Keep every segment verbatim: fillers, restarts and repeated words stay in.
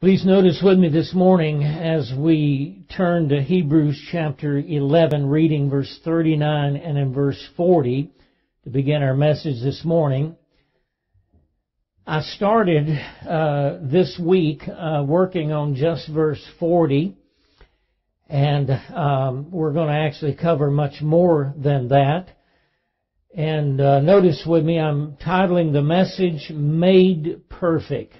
Please notice with me this morning as we turn to Hebrews chapter eleven, reading verse thirty-nine and in verse forty to begin our message this morning. I started uh, this week uh, working on just verse forty, and um, we're going to actually cover much more than that. And uh, notice with me, I'm titling the message, Made Perfect.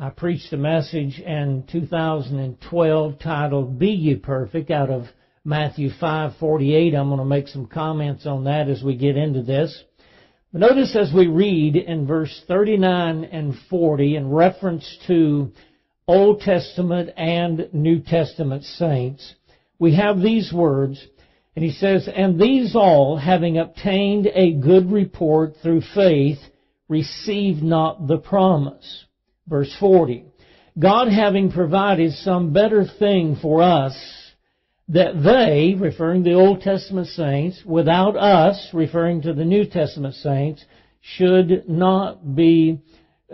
I preached a message in two thousand twelve titled, Be Ye Perfect, out of Matthew five forty-eight. I'm going to make some comments on that as we get into this. But notice as we read in verse thirty-nine and forty in reference to Old Testament and New Testament saints, we have these words, and he says, And these all, having obtained a good report through faith, received not the promise. Verse forty, God having provided some better thing for us, that they, referring to the Old Testament saints, without us, referring to the New Testament saints, should not be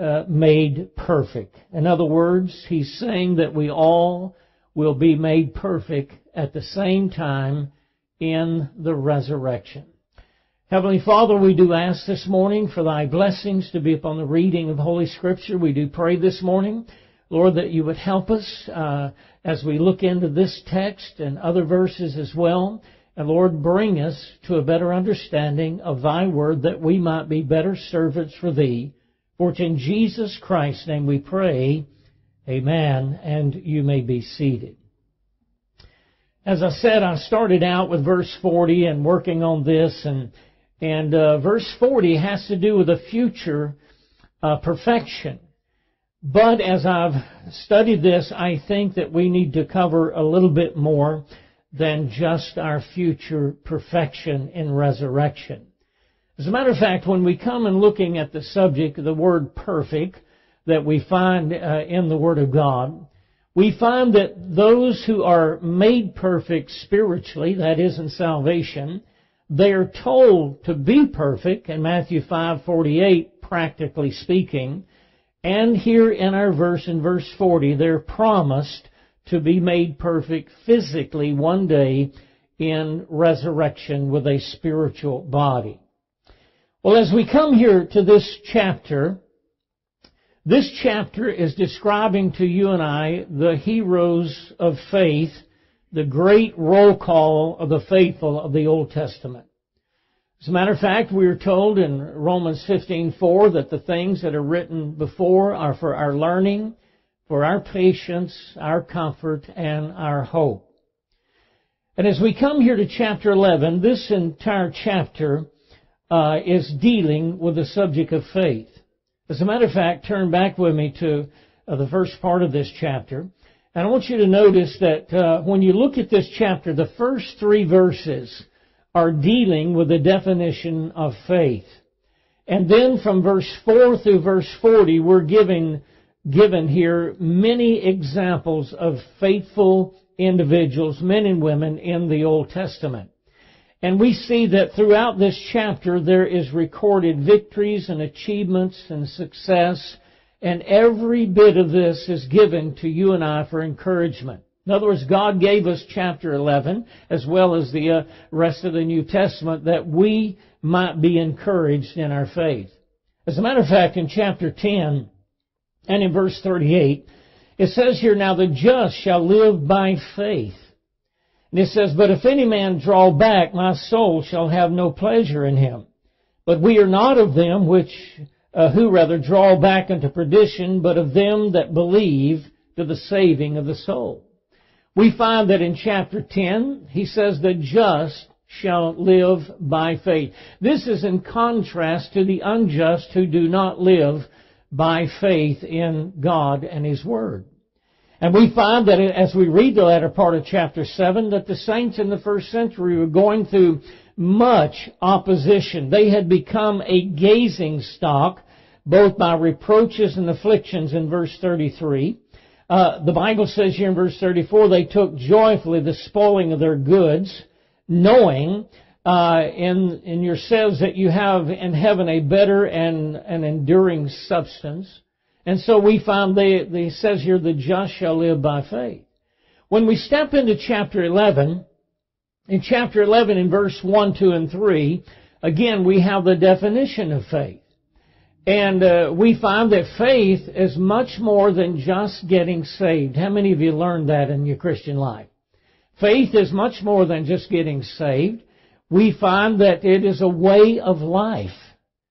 uh, made perfect. In other words, he's saying that we all will be made perfect at the same time in the resurrection. Heavenly Father, we do ask this morning for Thy blessings to be upon the reading of Holy Scripture. We do pray this morning, Lord, that You would help us uh, as we look into this text and other verses as well. And Lord, bring us to a better understanding of Thy Word that we might be better servants for Thee. For it's in Jesus Christ's name we pray, Amen, and you may be seated. As I said, I started out with verse forty and working on this, and And uh, verse forty has to do with a future uh, perfection. But as I've studied this, I think that we need to cover a little bit more than just our future perfection in resurrection. As a matter of fact, when we come and looking at the subject, the word perfect, that we find uh, in the Word of God, we find that those who are made perfect spiritually, that is in salvation, they are told to be perfect in Matthew five forty-eight, practically speaking. And here in our verse, in verse forty, they're promised to be made perfect physically one day in resurrection with a spiritual body. Well, as we come here to this chapter, this chapter is describing to you and I the heroes of faith, the great roll call of the faithful of the Old Testament. As a matter of fact, we are told in Romans fifteen four that the things that are written before are for our learning, for our patience, our comfort, and our hope. And as we come here to chapter eleven, this entire chapter uh, is dealing with the subject of faith. As a matter of fact, turn back with me to uh, the first part of this chapter. And I want you to notice that uh, when you look at this chapter, the first three verses are dealing with the definition of faith. And then from verse four through verse forty, we're giving, given here many examples of faithful individuals, men and women in the Old Testament. And we see that throughout this chapter, there is recorded victories and achievements and success. And every bit of this is given to you and I for encouragement. In other words, God gave us chapter eleven, as well as the uh, rest of the New Testament, that we might be encouraged in our faith. As a matter of fact, in chapter ten and in verse thirty-eight, it says here, Now the just shall live by faith. And it says, But if any man draw back, my soul shall have no pleasure in him. But we are not of them which... Uh, who rather draw back unto perdition, but of them that believe to the saving of the soul. We find that in chapter ten, he says, the just shall live by faith. This is in contrast to the unjust who do not live by faith in God and His Word. And we find that as we read the latter part of chapter seven, that the saints in the first century were going through much opposition. They had become a gazing stock, both by reproaches and afflictions in verse thirty-three. Uh, the Bible says here in verse thirty-four, they took joyfully the spoiling of their goods, knowing uh, in, in yourselves that you have in heaven a better and an enduring substance. And so we find, the, the, it says here, the just shall live by faith. When we step into chapter eleven, in chapter eleven in verse one, two, and three, again, we have the definition of faith. And uh, we find that faith is much more than just getting saved. How many of you learned that in your Christian life? Faith is much more than just getting saved. We find that it is a way of life.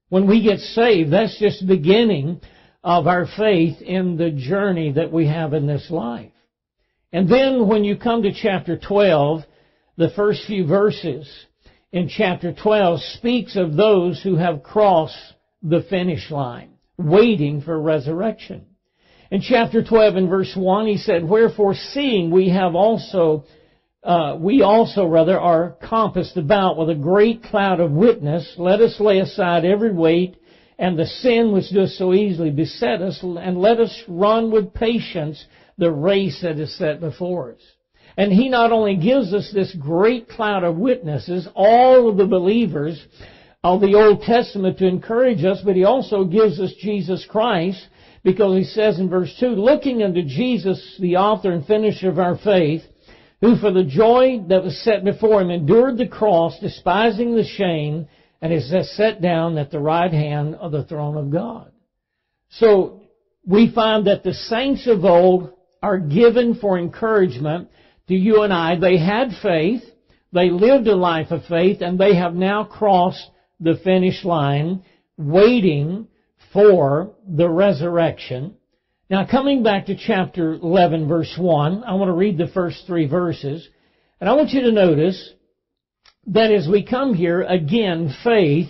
When we get saved, that's just the beginning of our faith in the journey that we have in this life. And then when you come to chapter twelve, the first few verses in chapter twelve speaks of those who have crossed the finish line, waiting for resurrection. In chapter twelve and verse one, he said, "Wherefore seeing we have also, uh, we also rather are compassed about with a great cloud of witness, let us lay aside every weight and the sin which doth so easily beset us, and let us run with patience the race that is set before us." And he not only gives us this great cloud of witnesses, all of the believers of the Old Testament to encourage us, but he also gives us Jesus Christ, because he says in verse two, "Looking unto Jesus, the author and finisher of our faith, who for the joy that was set before him endured the cross, despising the shame, and is set down at the right hand of the throne of God." So we find that the saints of old are given for encouragement to you and I. They had faith, they lived a life of faith, and they have now crossed the finish line, waiting for the resurrection. Now, coming back to chapter eleven, verse one, I want to read the first three verses, and I want you to notice that as we come here, again, faith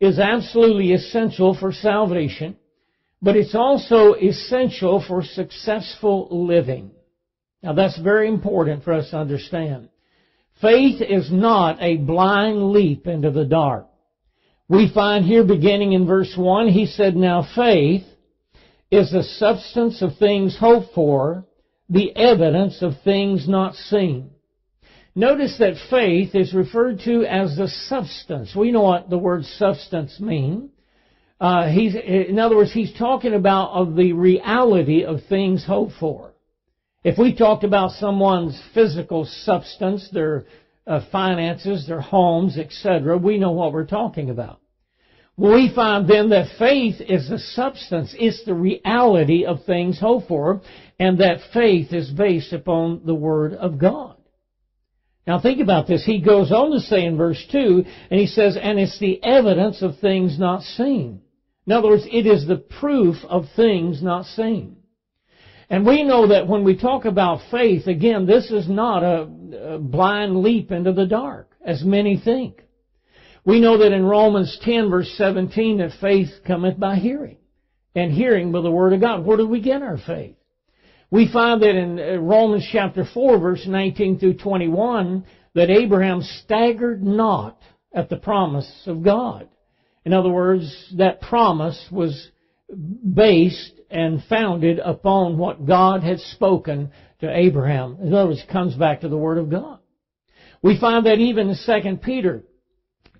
is absolutely essential for salvation, but it's also essential for successful living. Now, that's very important for us to understand. Faith is not a blind leap into the dark. We find here, beginning in verse one, he said, "Now faith is the substance of things hoped for, the evidence of things not seen." Notice that faith is referred to as the substance. We know what the word substance means. Uh, he's, in other words, he's talking about of the reality of things hoped for. If we talked about someone's physical substance, their uh, finances, their homes, et cetera, we know what we're talking about. We find then that faith is the substance, it's the reality of things hoped for, and that faith is based upon the Word of God. Now think about this. He goes on to say in verse two, and he says, "And it's the evidence of things not seen." In other words, it is the proof of things not seen. And we know that when we talk about faith, again, this is not a, a blind leap into the dark, as many think. We know that in Romans ten, verse seventeen, that faith cometh by hearing, and hearing by the Word of God. Where do we get our faith? We find that in Romans chapter four, verse nineteen through twenty-one, that Abraham staggered not at the promise of God. In other words, that promise was based and founded upon what God had spoken to Abraham. In other words, it comes back to the Word of God. We find that even in Second Peter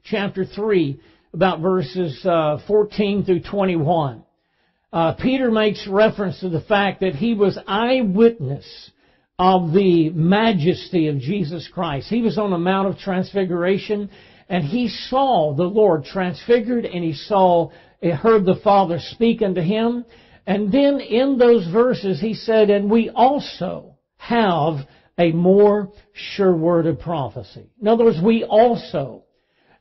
chapter three, about verses uh, fourteen through twenty-one, uh, Peter makes reference to the fact that he was eyewitness of the majesty of Jesus Christ. He was on the Mount of Transfiguration, and he saw the Lord transfigured, and he saw, he heard the Father speak unto him. And then in those verses he said, "And we also have a more sure word of prophecy." In other words, we also,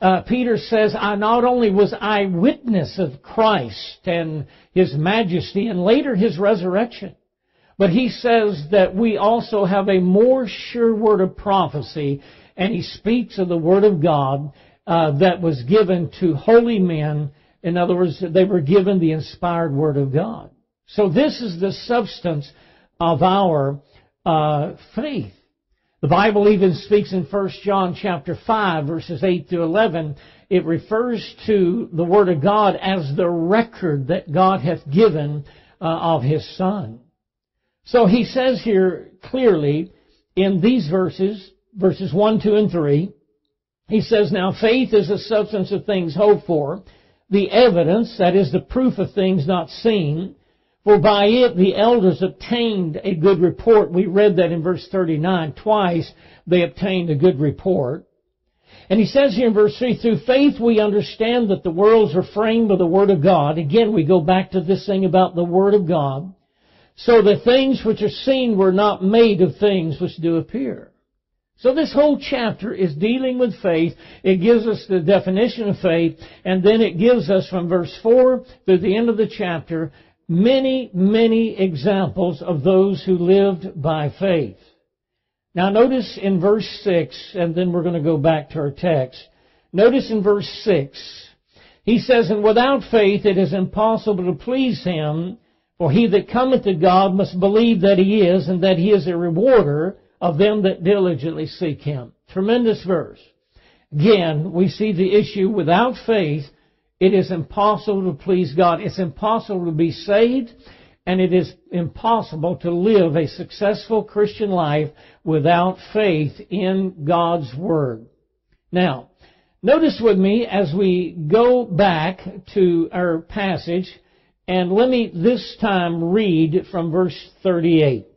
uh, Peter says, I not only was I witness of Christ and His majesty and later His resurrection, but he says that we also have a more sure word of prophecy, and he speaks of the Word of God uh, that was given to holy men. In other words, they were given the inspired Word of God. So this is the substance of our uh, faith. The Bible even speaks in First John chapter five, verses eight through eleven. It refers to the Word of God as the record that God hath given uh, of His Son. So he says here clearly in these verses, verses one, two, and three, he says, "Now faith is the substance of things hoped for, the evidence," that is the proof of things not seen, For by it the elders obtained a good report. We read that in verse thirty-nine. Twice they obtained a good report. And he says here in verse three, through faith we understand that the worlds are framed by the Word of God. Again, we go back to this thing about the Word of God. So the things which are seen were not made of things which do appear. So this whole chapter is dealing with faith. It gives us the definition of faith, and then it gives us from verse four through the end of the chapter many, many examples of those who lived by faith. Now notice in verse six, and then we're going to go back to our text. Notice in verse six, he says, and without faith it is impossible to please him, for he that cometh to God must believe that he is, and that he is a rewarder of them that diligently seek him. Tremendous verse. Again, we see the issue. Without faith, it is impossible to please God. It's impossible to be saved, and it is impossible to live a successful Christian life without faith in God's Word. Now, notice with me as we go back to our passage, and let me this time read from verse thirty-eight.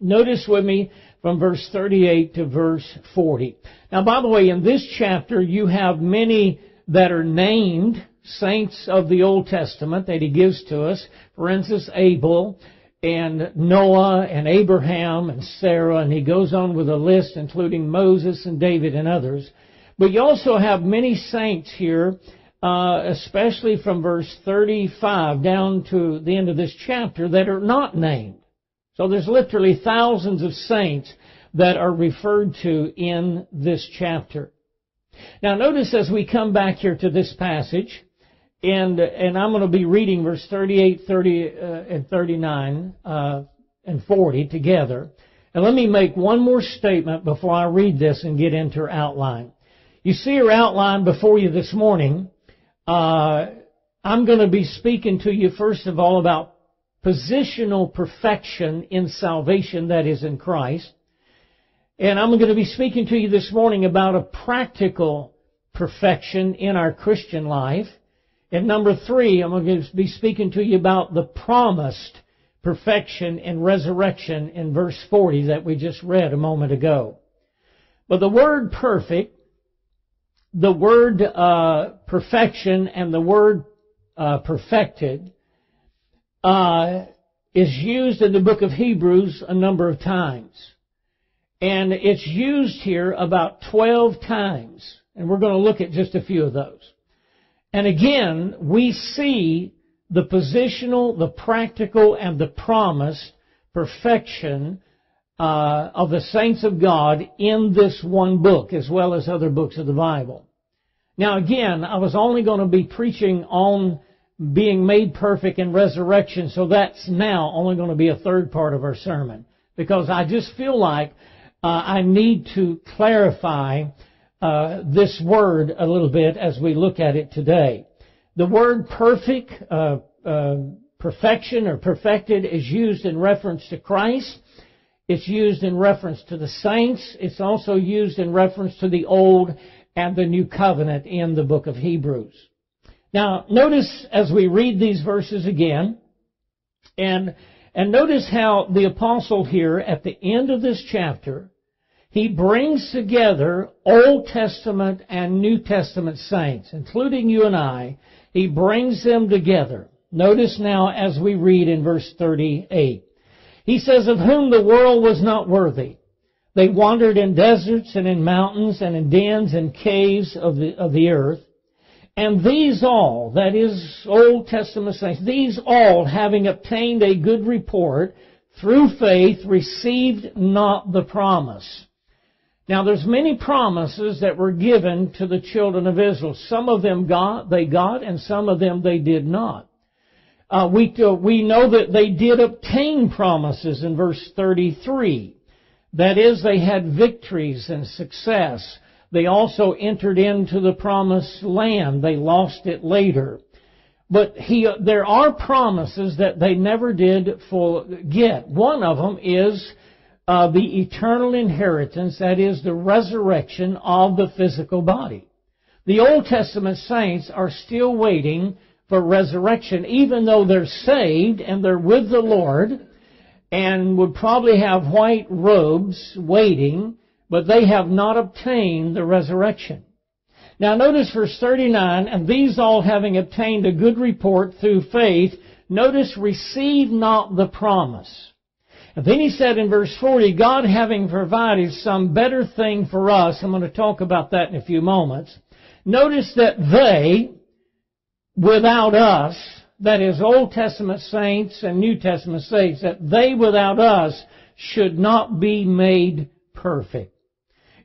Notice with me from verse thirty-eight to verse forty. Now, by the way, in this chapter, you have many that are named saints of the Old Testament that he gives to us. For instance, Abel and Noah and Abraham and Sarah, and he goes on with a list, including Moses and David and others. But you also have many saints here, uh, especially from verse thirty-five down to the end of this chapter, that are not named. So there's literally thousands of saints that are referred to in this chapter. Now notice as we come back here to this passage, and, and I'm going to be reading verse thirty-eight, thirty, uh, and thirty-nine, uh, and forty together. And let me make one more statement before I read this and get into our outline. You see our outline before you this morning. Uh, I'm going to be speaking to you first of all about positional perfection in salvation that is in Christ. And I'm going to be speaking to you this morning about a practical perfection in our Christian life. And number three, I'm going to be speaking to you about the promised perfection and resurrection in verse forty that we just read a moment ago. But the word perfect, the word uh, perfection, and the word uh, perfected, Uh, is used in the book of Hebrews a number of times. And it's used here about twelve times. And we're going to look at just a few of those. And again, we see the positional, the practical, and the promised perfection uh, of the saints of God in this one book, as well as other books of the Bible. Now again, I was only going to be preaching on being made perfect in resurrection, so that's now only going to be a third part of our sermon, because I just feel like uh, I need to clarify uh, this word a little bit as we look at it today. The word perfect, uh, uh, perfection or perfected, is used in reference to Christ. It's used in reference to the saints. It's also used in reference to the Old and the New Covenant in the book of Hebrews. Now, notice as we read these verses again, and, and notice how the apostle here, at the end of this chapter, he brings together Old Testament and New Testament saints, including you and I. He brings them together. Notice now as we read in verse thirty-eight. He says, of whom the world was not worthy. They wandered in deserts and in mountains and in dens and caves of the, of the earth. And these all, that is, Old Testament saints, these all, having obtained a good report, through faith received not the promise. Now, there's many promises that were given to the children of Israel. Some of them got, they got, and some of them they did not. Uh, we, uh, we know that they did obtain promises in verse thirty-three. That is, they had victories and success. They also entered into the promised land. They lost it later. But he, there are promises that they never did forget. One of them is uh, the eternal inheritance, that is the resurrection of the physical body. The Old Testament saints are still waiting for resurrection, even though they're saved and they're with the Lord and would probably have white robes waiting, but they have not obtained the resurrection. Now notice verse thirty-nine, and these all having obtained a good report through faith, notice, receive not the promise. And then he said in verse forty, God having provided some better thing for us, I'm going to talk about that in a few moments, notice that they, without us, that is Old Testament saints and New Testament saints, that they without us should not be made perfect.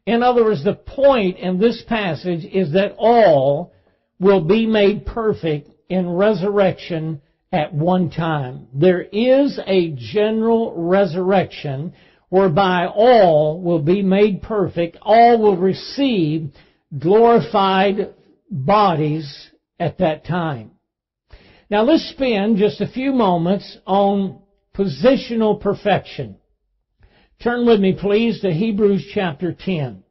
In other words, the point in this passage is that all will be made perfect in resurrection at one time. There is a general resurrection whereby all will be made perfect. All will receive glorified bodies at that time. Now let's spend just a few moments on positional perfection. Turn with me, please, to Hebrews chapter ten.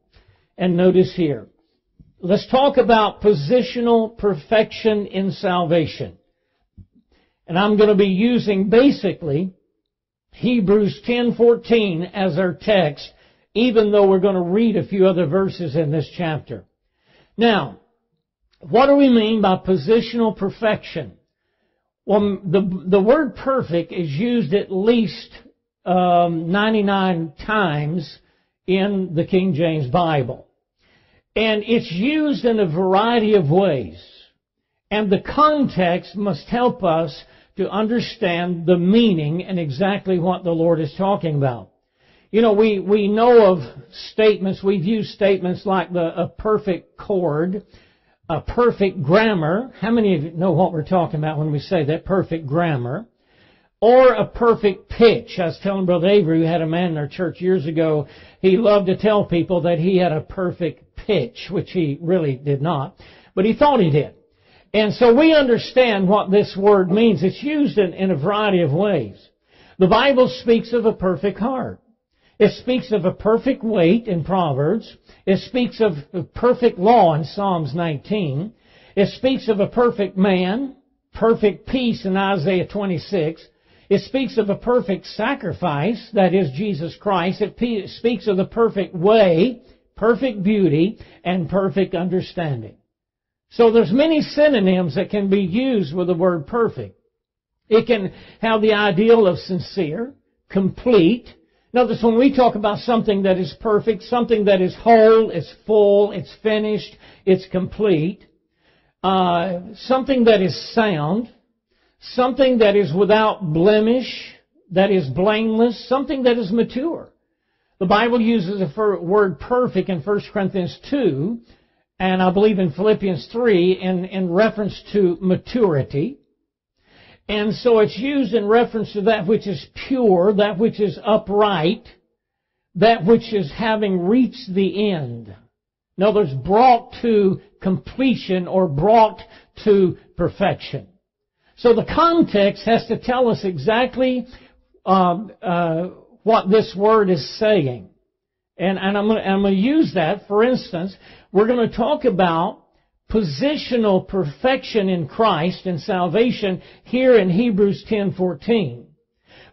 And notice here. Let's talk about positional perfection in salvation. And I'm going to be using basically Hebrews ten fourteen as our text, even though we're going to read a few other verses in this chapter. Now, what do we mean by positional perfection? Well, the, the word perfect is used at least um, ninety-nine times in the King James Bible. And it's used in a variety of ways. And the context must help us to understand the meaning and exactly what the Lord is talking about. You know, we, we know of statements, we've used statements like the a perfect chord, a perfect grammar. How many of you know what we're talking about when we say that, perfect grammar? Or a perfect pitch. I was telling Brother Avery, who had a man in our church years ago, he loved to tell people that he had a perfect pitch, which he really did not, but he thought he did. And so we understand what this word means. It's used in, in a variety of ways. The Bible speaks of a perfect heart. It speaks of a perfect weight in Proverbs. It speaks of a perfect law in Psalms nineteen. It speaks of a perfect man, perfect peace in Isaiah twenty-six. It speaks of a perfect sacrifice, that is Jesus Christ. It speaks of the perfect way, perfect beauty, and perfect understanding. So there's many synonyms that can be used with the word perfect. It can have the ideal of sincere, complete. Notice when we talk about something that is perfect, something that is whole, it's full, it's finished, it's complete. Uh, something that is sound. Something that is without blemish, that is blameless. Something that is mature. The Bible uses the word perfect in First Corinthians two. And I believe in Philippians three in, in reference to maturity. And so it's used in reference to that which is pure, that which is upright, that which is having reached the end. In other words, brought to completion or brought to perfection. So the context has to tell us exactly um, uh, what this word is saying. And, and I'm going to, I'm going to use that, for instance, we're going to talk about positional perfection in Christ and salvation here in Hebrews ten fourteen.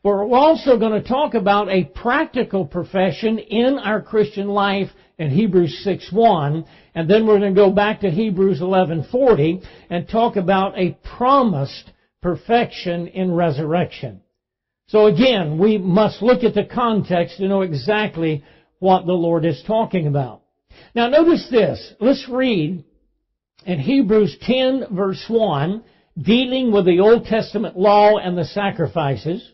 We're also going to talk about a practical perfection in our Christian life in Hebrews six one, and then we're going to go back to Hebrews eleven forty and talk about a promised perfection in resurrection. So again, we must look at the context to know exactly what the Lord is talking about. Now notice this. Let's read in Hebrews ten verse one, dealing with the Old Testament law and the sacrifices.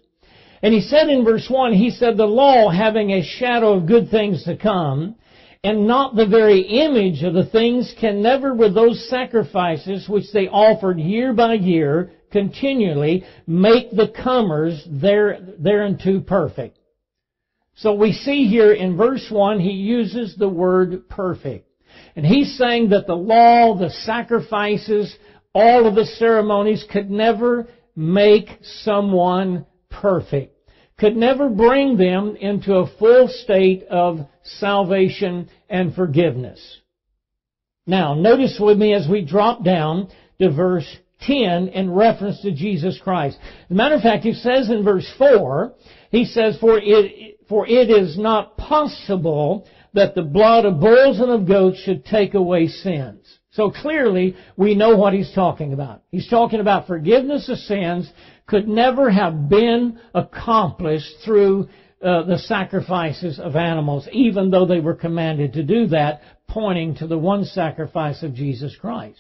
And he said in verse one, he said, the law having a shadow of good things to come, and not the very image of the things, can never with those sacrifices which they offered year by year continually make the comers there, thereunto perfect. So we see here in verse one, he uses the word perfect. And he's saying that the law, the sacrifices, all of the ceremonies could never make someone perfect, could never bring them into a full state of salvation and forgiveness. Now, notice with me as we drop down to verse ten in reference to Jesus Christ. As a matter of fact, he says in verse four, he says, For it, for it is not possible that the blood of bulls and of goats should take away sins. So clearly, we know what he's talking about. He's talking about forgiveness of sins could never have been accomplished through uh, the sacrifices of animals, even though they were commanded to do that, pointing to the one sacrifice of Jesus Christ.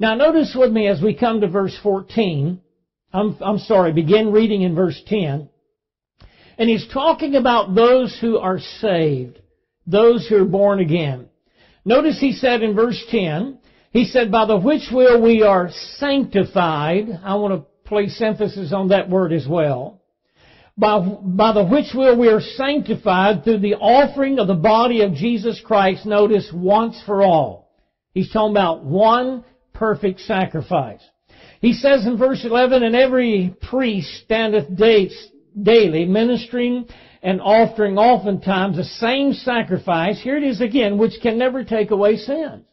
Now notice with me as we come to verse fourteen, I'm, I'm sorry, begin reading in verse ten, and he's talking about those who are saved, those who are born again. Notice he said in verse ten, he said, by the which will we are sanctified. I want to place emphasis on that word as well. By, by the which will we are sanctified through the offering of the body of Jesus Christ, notice, once for all. He's talking about one perfect sacrifice. He says in verse eleven, and every priest standeth daily, ministering and offering oftentimes the same sacrifice, here it is again, which can never take away sins.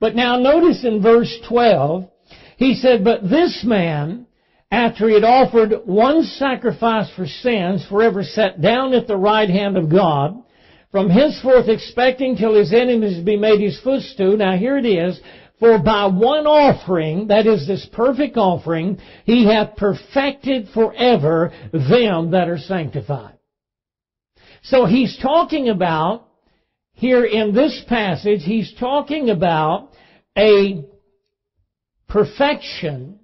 But now notice in verse twelve, he said, but this man, after he had offered one sacrifice for sins, forever sat down at the right hand of God, from henceforth expecting till his enemies be made his footstool. Now here it is, for by one offering, that is this perfect offering, he hath perfected forever them that are sanctified. So he's talking about, here in this passage, he's talking about a perfection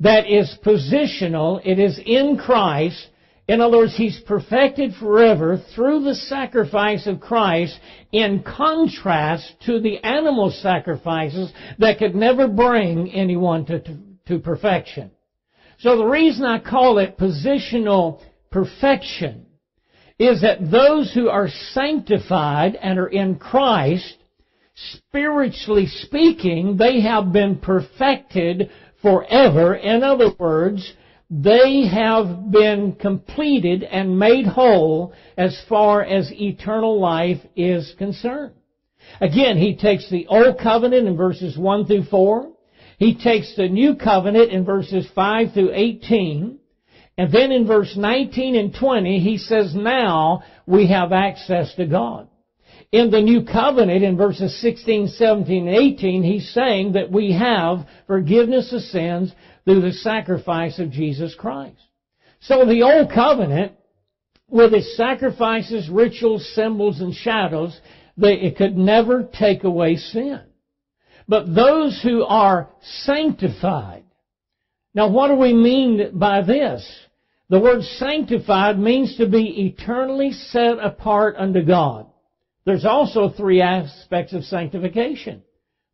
that is positional. It is in Christ. In other words, he's perfected forever through the sacrifice of Christ in contrast to the animal sacrifices that could never bring anyone to, to, to perfection. So the reason I call it positional perfection is that those who are sanctified and are in Christ, spiritually speaking, they have been perfected forever. In other words, they have been completed and made whole as far as eternal life is concerned. Again, he takes the old covenant in verses one through four. He takes the new covenant in verses five through eighteen. And then in verse nineteen and twenty, he says, now we have access to God. In the new covenant, in verses sixteen, seventeen, and eighteen, he's saying that we have forgiveness of sins through the sacrifice of Jesus Christ. So the old covenant, with its sacrifices, rituals, symbols, and shadows, it could never take away sin. But those who are sanctified, now what do we mean by this? The word sanctified means to be eternally set apart unto God. There's also three aspects of sanctification.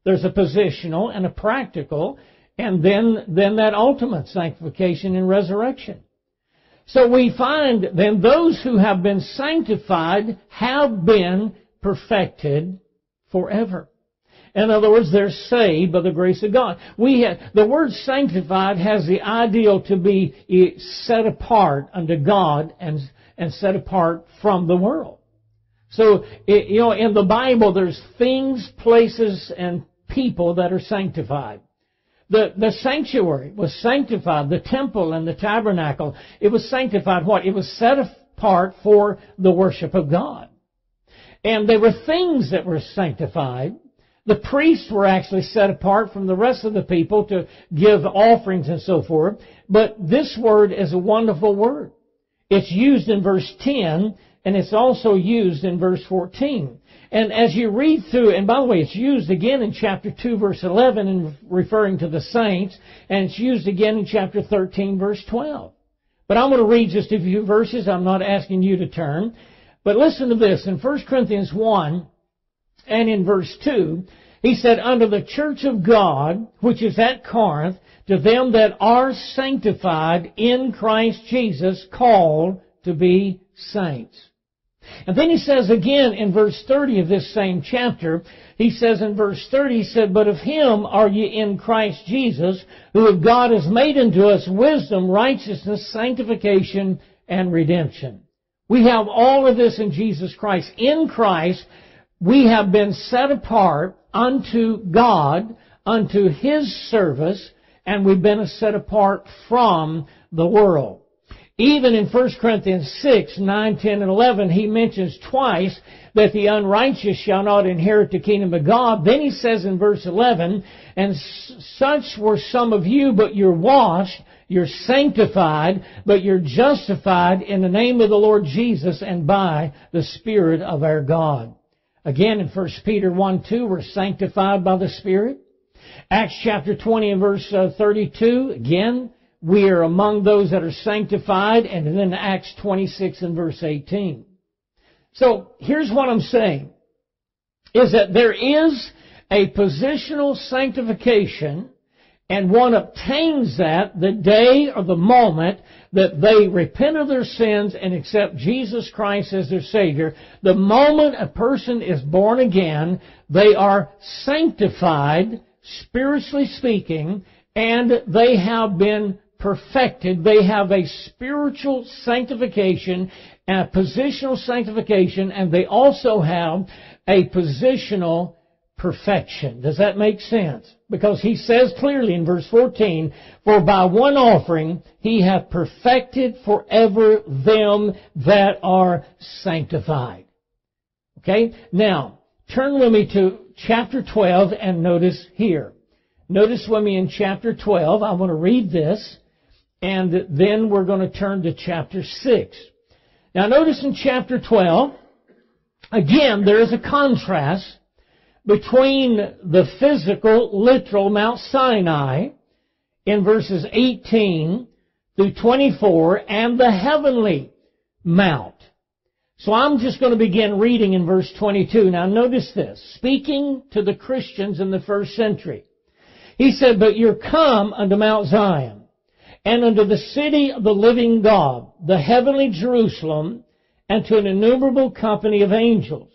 There's a positional and a practical, and then, then that ultimate sanctification and resurrection. So we find then those who have been sanctified have been perfected forever. In other words, they're saved by the grace of God. We have, the word sanctified has the ideal to be set apart unto God and, and set apart from the world. So, you know, in the Bible, there's things, places, and people that are sanctified. The, the sanctuary was sanctified, the temple and the tabernacle. It was sanctified what? It was set apart for the worship of God. And there were things that were sanctified. The priests were actually set apart from the rest of the people to give offerings and so forth. But this word is a wonderful word. It's used in verse ten, and it's also used in verse fourteen. And as you read through, and by the way, it's used again in chapter two, verse eleven, in referring to the saints, and it's used again in chapter thirteen, verse twelve. But I'm going to read just a few verses. I'm not asking you to turn. But listen to this. In First Corinthians one, and in verse two, he said, unto the church of God, which is at Corinth, to them that are sanctified in Christ Jesus, called to be saints. And then he says again in verse thirty of this same chapter, he says in verse thirty, he said, but of him are ye in Christ Jesus, who of God has made unto us wisdom, righteousness, sanctification, and redemption. We have all of this in Jesus Christ. In Christ, we have been set apart unto God, unto His service, and we've been set apart from the world. Even in First Corinthians six, nine, ten, and eleven, he mentions twice that the unrighteous shall not inherit the kingdom of God. Then he says in verse eleven, and such were some of you, but you're washed, you're sanctified, but you're justified in the name of the Lord Jesus and by the Spirit of our God. Again, in First Peter one, two, we're sanctified by the Spirit. Acts chapter twenty and verse thirty-two, again, we are among those that are sanctified, and then Acts twenty-six and verse eighteen. So, here's what I'm saying, is that there is a positional sanctification, and one obtains that the day or the moment that they repent of their sins and accept Jesus Christ as their Savior. The moment a person is born again, they are sanctified, spiritually speaking, and they have been perfected. They have a spiritual sanctification and a positional sanctification, and they also have a positional perfection. Does that make sense? Because he says clearly in verse fourteen, for by one offering he hath perfected forever them that are sanctified. Okay? Now, turn with me to chapter twelve and notice here. Notice with me in chapter twelve, I want to read this, and then we're going to turn to chapter six. Now notice in chapter twelve, again, there is a contrast between the physical, literal Mount Sinai in verses eighteen through twenty-four and the heavenly Mount. So I'm just going to begin reading in verse twenty-two. Now notice this, speaking to the Christians in the first century. He said, but you're come unto Mount Zion, and unto the city of the living God, the heavenly Jerusalem, and to an innumerable company of angels.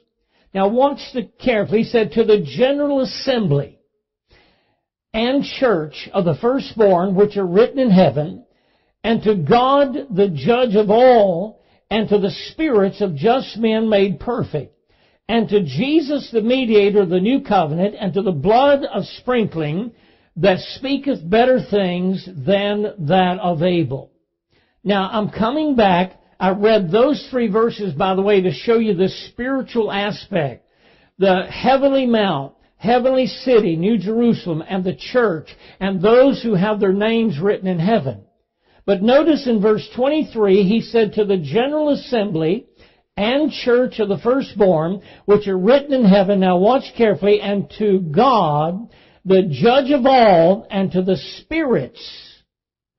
Now watch the carefully. He said, to the general assembly and church of the firstborn, which are written in heaven, and to God the judge of all, and to the spirits of just men made perfect, and to Jesus the mediator of the new covenant, and to the blood of sprinkling, that speaketh better things than that of Abel. Now, I'm coming back. I read those three verses, by the way, to show you the spiritual aspect. The heavenly mount, heavenly city, New Jerusalem, and the church, and those who have their names written in heaven. But notice in verse twenty-three, he said, to the general assembly and church of the firstborn, which are written in heaven, now watch carefully, and to God, the judge of all, and to the spirits.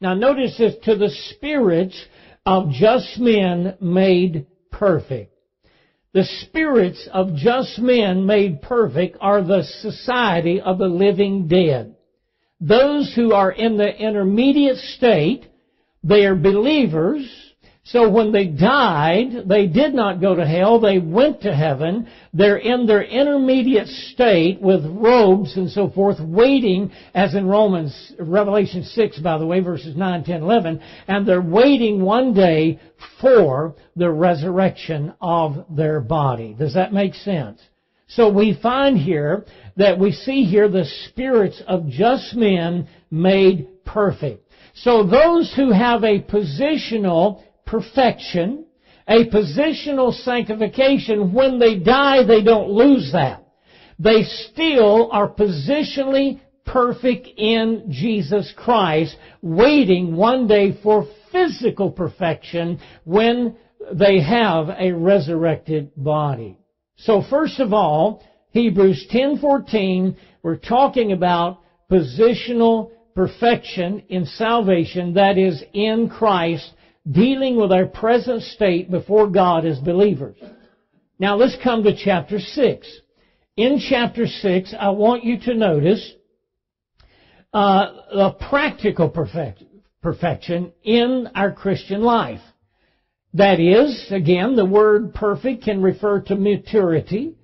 Now notice this, to the spirits of just men made perfect. The spirits of just men made perfect are the society of the living dead. Those who are in the intermediate state, they are believers. So when they died, they did not go to hell. They went to heaven. They're in their intermediate state with robes and so forth, waiting, as in Romans, Revelation six, by the way, verses nine, ten, eleven. And they're waiting one day for the resurrection of their body. Does that make sense? So we find here that we see here the spirits of just men made perfect. So those who have a positional perfection, a positional sanctification, when they die, they don't lose that. They still are positionally perfect in Jesus Christ, waiting one day for physical perfection when they have a resurrected body. So first of all, Hebrews ten fourteen, we're talking about positional perfection in salvation, that is, in Christ, dealing with our present state before God as believers. Now let's come to chapter six. In chapter six, I want you to notice uh, a practical perfect, perfection in our Christian life. That is, again, the word perfect can refer to maturity.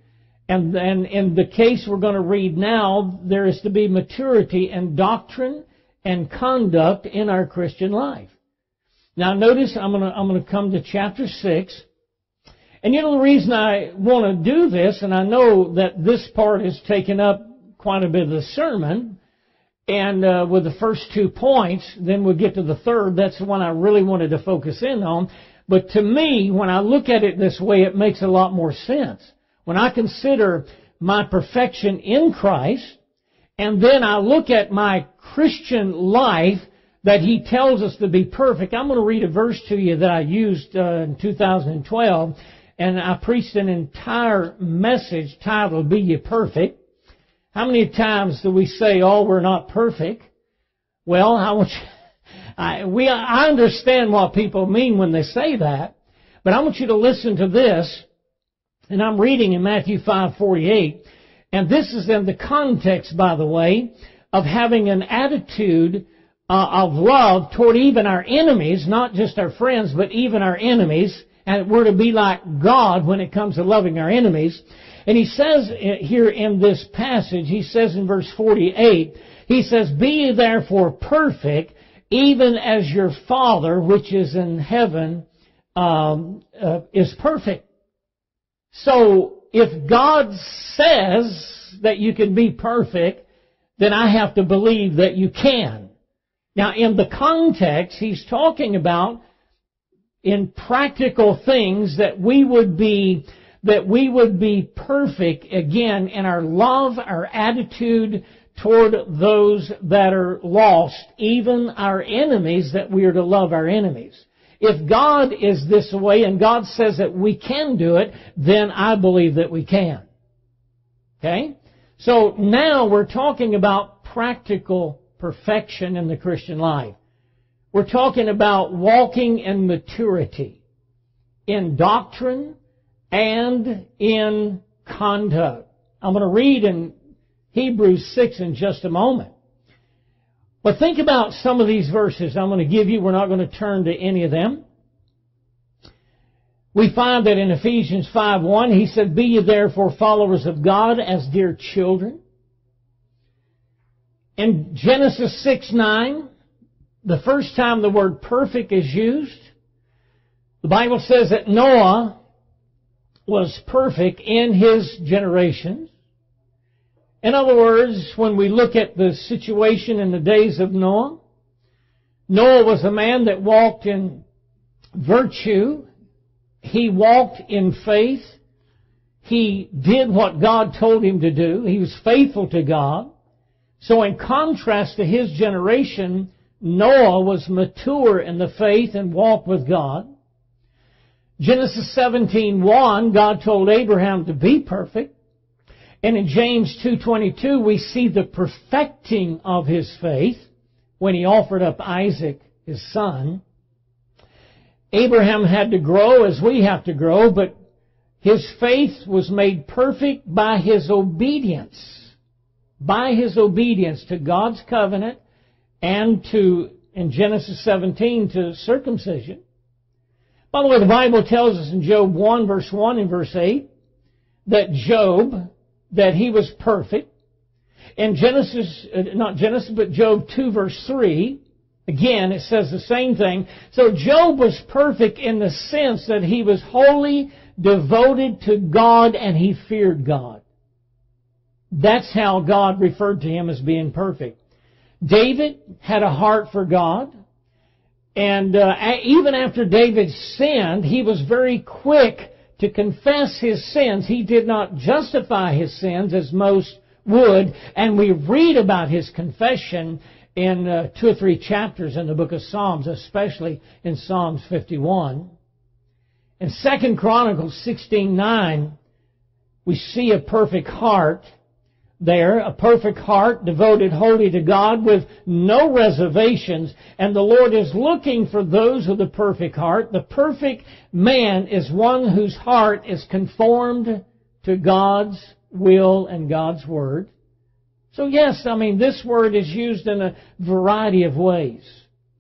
And, and in the case we're going to read now, there is to be maturity in doctrine and conduct in our Christian life. Now notice, I'm going to, I'm going to come to chapter six. And you know the reason I want to do this, and I know that this part is taking up quite a bit of the sermon, And uh, with the first two points, then we'll get to the third. That's the one I really wanted to focus in on. But to me, when I look at it this way, it makes a lot more sense. When I consider my perfection in Christ, and then I look at my Christian life that He tells us to be perfect. I'm going to read a verse to you that I used uh, in two thousand twelve, and I preached an entire message titled, Be Ye Perfect. How many times do we say, oh, we're not perfect? Well, I want you... I, we, I understand what people mean when they say that, but I want you to listen to this, and I'm reading in Matthew five forty-eight, and this is in the context, by the way, of having an attitude uh, of love toward even our enemies, not just our friends, but even our enemies, and we're to be like God when it comes to loving our enemies. And He says here in this passage, He says in verse forty-eight, He says, Be ye therefore perfect, even as your Father, which is in heaven, um, uh, is perfect. So, if God says that you can be perfect, then I have to believe that you can. Now, in the context, He's talking about in practical things that we would be, that we would be perfect, again, in our love, our attitude toward those that are lost, even our enemies, that we are to love our enemies. If God is this way and God says that we can do it, then I believe that we can. Okay? So now we're talking about practical perfection in the Christian life. We're talking about walking in maturity, in doctrine, and in conduct. I'm going to read in Hebrews six in just a moment. But think about some of these verses I'm going to give you. We're not going to turn to any of them. We find that in Ephesians five one, He said, Be ye therefore followers of God as dear children. In Genesis six nine, the first time the word perfect is used, the Bible says that Noah was perfect in his generations. In other words, when we look at the situation in the days of Noah, Noah was a man that walked in virtue. He walked in faith. He did what God told him to do. He was faithful to God. So in contrast to his generation, Noah was mature in the faith and walked with God. Genesis seventeen one, God told Abraham to be perfect. And in James two twenty-two, we see the perfecting of his faith when he offered up Isaac, his son. Abraham had to grow as we have to grow, but his faith was made perfect by his obedience. By his obedience to God's covenant and to, in Genesis seventeen, to circumcision. By the way, the Bible tells us in Job one, verse one and verse eight, that Job... that he was perfect. In Genesis, not Genesis, but Job two verse three, again, it says the same thing. So Job was perfect in the sense that he was wholly devoted to God and he feared God. That's how God referred to him as being perfect. David had a heart for God. And uh, even after David sinned, he was very quick to confess his sins. He did not justify his sins as most would. And we read about his confession in uh, two or three chapters in the book of Psalms, especially in Psalms fifty-one. In Second Chronicles sixteen nine, we see a perfect heart there, a perfect heart devoted wholly to God with no reservations. And the Lord is looking for those with a perfect heart. The perfect man is one whose heart is conformed to God's will and God's word. So yes, I mean, this word is used in a variety of ways.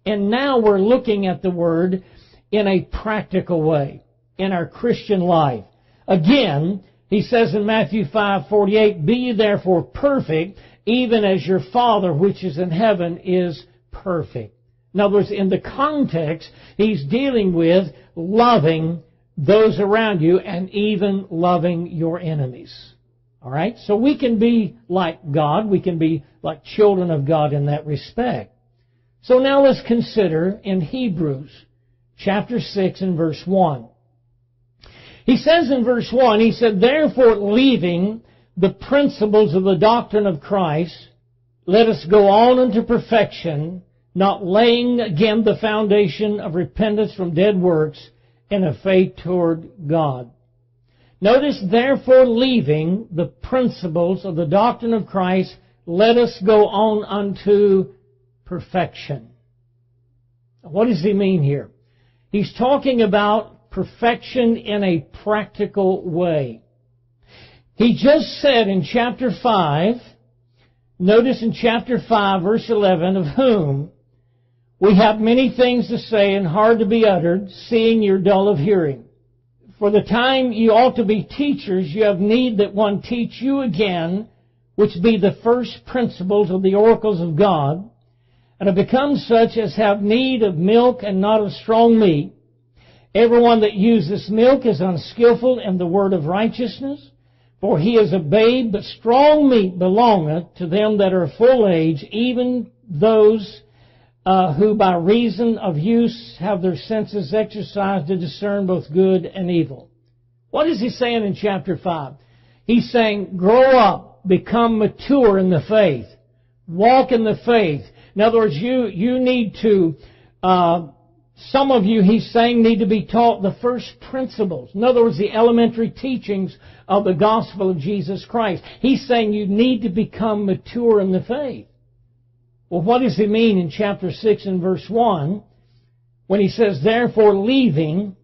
And now we're looking at the word in a practical way, in our Christian life. Again, He says in Matthew five forty-eight, Be ye therefore perfect, even as your Father which is in heaven is perfect. In other words, in the context, He's dealing with loving those around you and even loving your enemies. All right? So we can be like God. We can be like children of God in that respect. So now let's consider in Hebrews chapter six and verse one. He says in verse one, he said, "Therefore, leaving the principles of the doctrine of Christ, let us go on unto perfection, not laying again the foundation of repentance from dead works and of faith toward God." Notice, therefore, leaving the principles of the doctrine of Christ, let us go on unto perfection. What does he mean here? He's talking about perfection in a practical way. He just said in chapter five, notice in chapter five, verse eleven, "Of whom we have many things to say and hard to be uttered, seeing you're dull of hearing. For the time you ought to be teachers, you have need that one teach you again, which be the first principles of the oracles of God, and have become such as have need of milk and not of strong meat. Everyone that uses milk is unskillful in the word of righteousness, for he is a babe, but strong meat belongeth to them that are full age, even those Uh, who by reason of use have their senses exercised to discern both good and evil." What is he saying in chapter five? He's saying, grow up, become mature in the faith, walk in the faith. In other words, you, you need to, uh, some of you, he's saying, need to be taught the first principles. In other words, the elementary teachings of the gospel of Jesus Christ. He's saying you need to become mature in the faith. Well, what does he mean in chapter six and verse one when he says, "Therefore leaving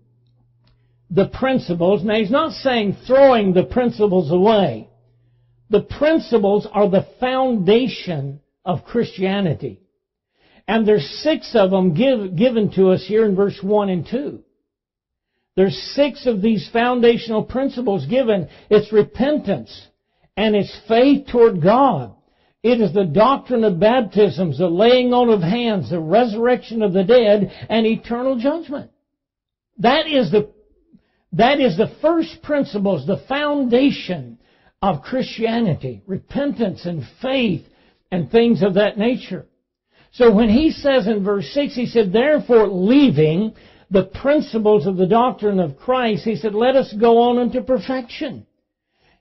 the principles"? Now, he's not saying throwing the principles away. The principles are the foundation of Christianity. And there's six of them give, given to us here in verse one and two. There's six of these foundational principles given. It's repentance, and it's faith toward God. It is the doctrine of baptisms, the laying on of hands, the resurrection of the dead, and eternal judgment. That is the, that is the first principles, the foundation of Christianity, repentance and faith and things of that nature. So when he says in verse six, he said, "Therefore leaving the principles of the doctrine of Christ," he said, "let us go on unto perfection."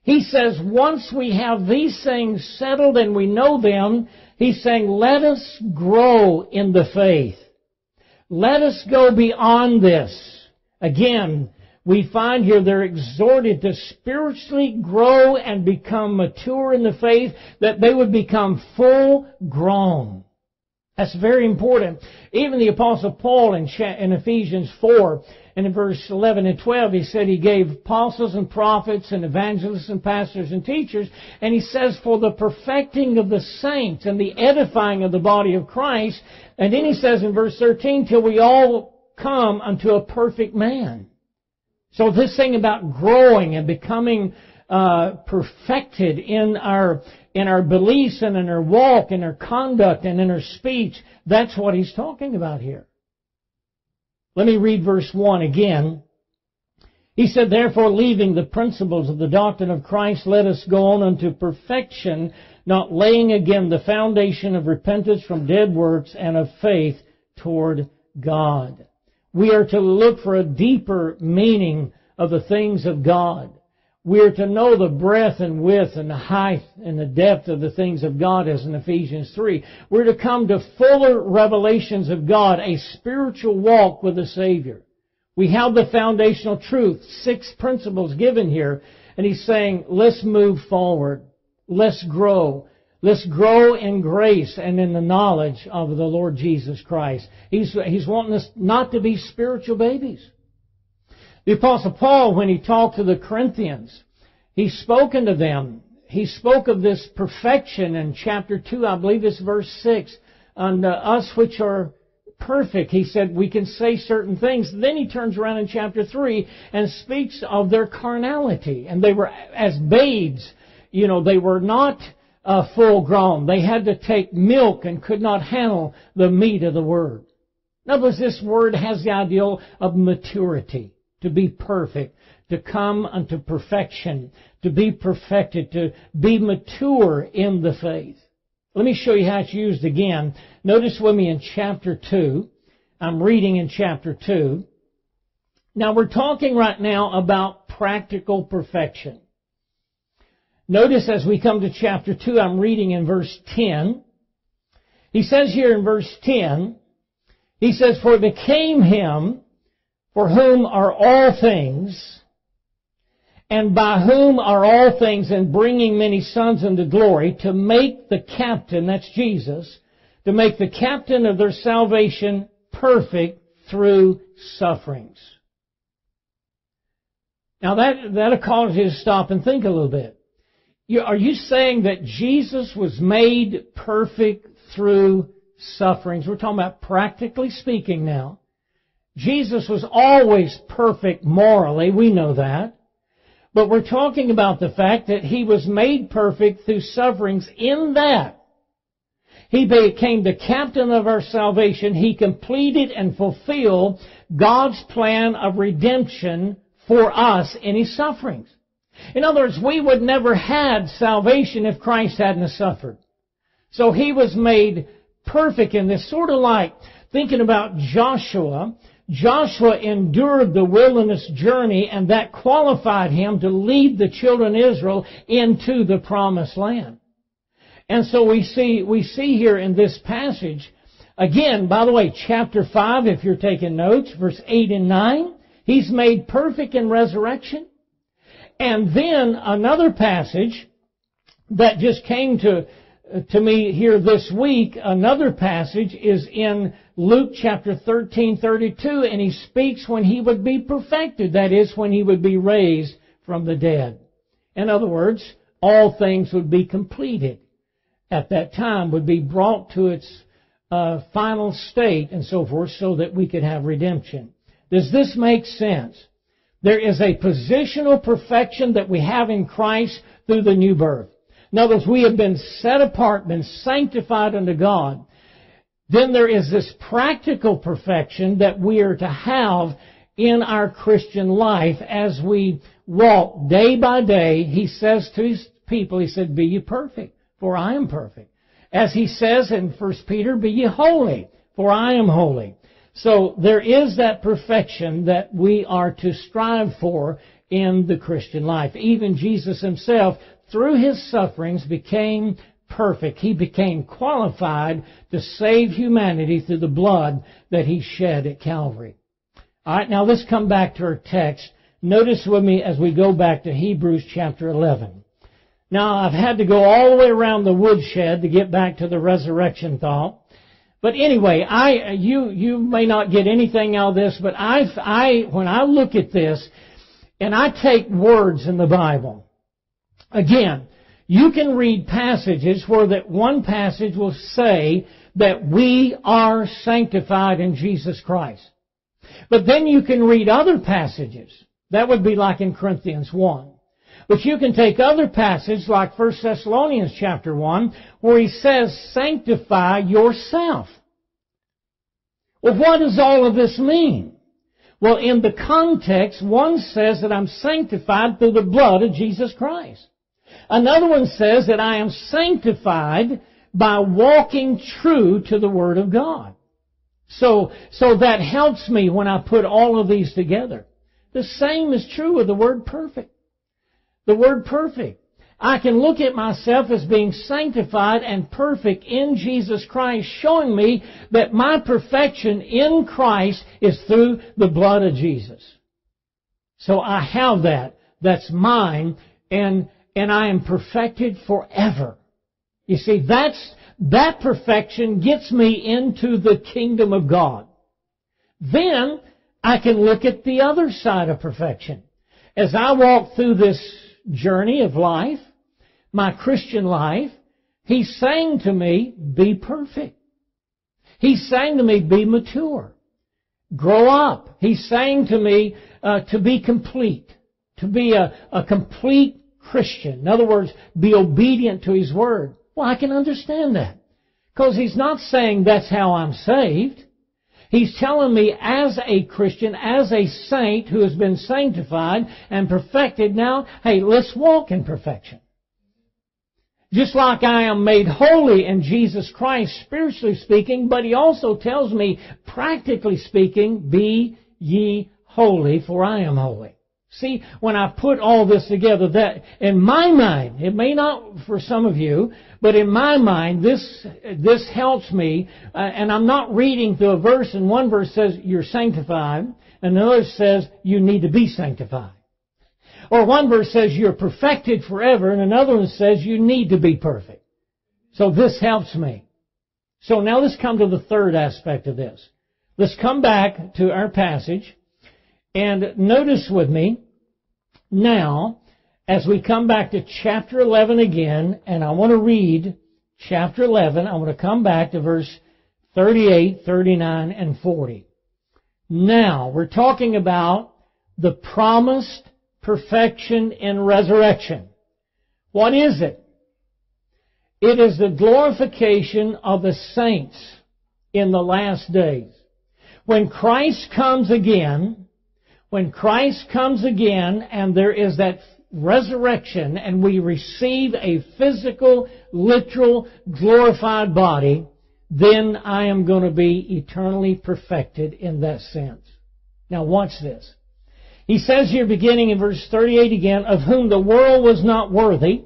He says, once we have these things settled and we know them, he's saying, let us grow in the faith. Let us go beyond this. Again, we find here they're exhorted to spiritually grow and become mature in the faith, that they would become full grown. That's very important. Even the Apostle Paul in Ephesians four, and in verse eleven and twelve, he said he gave apostles and prophets and evangelists and pastors and teachers. And he says, for the perfecting of the saints and the edifying of the body of Christ. And then he says in verse thirteen, till we all come unto a perfect man. So this thing about growing and becoming uh, perfected in our in our beliefs and in our walk, in our conduct and in our speech, that's what he's talking about here. Let me read verse one again. He said, "Therefore, leaving the principles of the doctrine of Christ, let us go on unto perfection, not laying again the foundation of repentance from dead works and of faith toward God." We are to look for a deeper meaning of the things of God. We are to know the breadth and width and the height and the depth of the things of God, as in Ephesians three. We're to come to fuller revelations of God, a spiritual walk with the Savior. We have the foundational truth, six principles given here, and he's saying, let's move forward. Let's grow. Let's grow in grace and in the knowledge of the Lord Jesus Christ. He's, he's wanting us not to be spiritual babies. The Apostle Paul, when he talked to the Corinthians, he spoke unto them. He spoke of this perfection in chapter two, I believe it's verse six. Unto us which are perfect, he said, we can say certain things. Then he turns around in chapter three and speaks of their carnality. And they were as babes, you know, they were not uh, full grown. They had to take milk and could not handle the meat of the word. In other words, this word has the ideal of maturity. to be perfect, to come unto perfection, to be perfected, to be mature in the faith. Let me show you how it's used again. Notice with me in chapter two. I'm reading in chapter two. Now we're talking right now about practical perfection. Notice as we come to chapter two, I'm reading in verse ten. He says here in verse ten, he says, "For it became him for whom are all things, and by whom are all things, in bringing many sons into glory, to make the captain," that's Jesus, "to make the captain of their salvation perfect through sufferings." Now that, that'll cause you to stop and think a little bit. You, are you saying that Jesus was made perfect through sufferings? We're talking about practically speaking now. Jesus was always perfect morally. We know that. But we're talking about the fact that He was made perfect through sufferings, in that He became the captain of our salvation. He completed and fulfilled God's plan of redemption for us in His sufferings. In other words, we would never have had salvation if Christ hadn't suffered. So He was made perfect in this. Sort of like thinking about Joshua. Joshua endured the wilderness journey, and that qualified him to lead the children of Israel into the promised land. And so we see, we see here in this passage, again, by the way, chapter five, if you're taking notes, verse eight and nine, He's made perfect in resurrection. And then another passage that just came to, to me here this week, another passage is in Luke chapter thirteen, thirty-two, and He speaks when He would be perfected, that is, when He would be raised from the dead. In other words, all things would be completed at that time, would be brought to its uh, final state and so forth, so that we could have redemption. Does this make sense? There is a positional perfection that we have in Christ through the new birth. In other words, we have been set apart, been sanctified unto God. Then there is this practical perfection that we are to have in our Christian life as we walk day by day. He says to His people, He said, "Be ye perfect, for I am perfect." As He says in First Peter, "Be ye holy, for I am holy." So there is that perfection that we are to strive for in the Christian life. Even Jesus Himself, through His sufferings, became perfect. He became qualified to save humanity through the blood that He shed at Calvary. All right, now let's come back to our text. Notice with me as we go back to Hebrews chapter eleven. Now, I've had to go all the way around the woodshed to get back to the resurrection thought. But anyway, I you you may not get anything out of this, but I I when I look at this, and I take words in the Bible. Again, you can read passages where that one passage will say that we are sanctified in Jesus Christ. But then you can read other passages. That would be like in Corinthians one. But you can take other passages like First Thessalonians chapter one, where He says, "Sanctify yourself." Well, what does all of this mean? Well, in the context, one says that I'm sanctified through the blood of Jesus Christ. Another one says that I am sanctified by walking true to the Word of God. So, so that helps me when I put all of these together. The same is true with the word perfect. The word perfect. I can look at myself as being sanctified and perfect in Jesus Christ, showing me that my perfection in Christ is through the blood of Jesus. So I have that. That's mine, and, and I am perfected forever. You see, that's, that perfection gets me into the kingdom of God. Then I can look at the other side of perfection. As I walk through this journey of life, my Christian life, He's saying to me, be perfect. He's saying to me, be mature. Grow up. He's saying to me uh, to be complete, to be a, a complete Christian. In other words, be obedient to His Word. Well, I can understand that, because He's not saying that's how I'm saved. He's telling me as a Christian, as a saint who has been sanctified and perfected now, hey, let's walk in perfection. Just like I am made holy in Jesus Christ, spiritually speaking, but he also tells me, practically speaking, be ye holy, for I am holy. See, when I put all this together, that in my mind, it may not for some of you, but in my mind, this this helps me. Uh, and I'm not reading through a verse, and one verse says, you're sanctified, and another says, you need to be sanctified. Or one verse says you're perfected forever, and another one says you need to be perfect. So this helps me. So now let's come to the third aspect of this. Let's come back to our passage, and notice with me now as we come back to chapter eleven again, and I want to read chapter eleven. I want to come back to verse thirty-eight, thirty-nine, and forty. Now we're talking about the promised perfection in resurrection. What is it? It is the glorification of the saints in the last days. When Christ comes again, when Christ comes again and there is that resurrection and we receive a physical, literal, glorified body, then I am going to be eternally perfected in that sense. Now watch this. He says here, beginning in verse thirty-eight again, of whom the world was not worthy.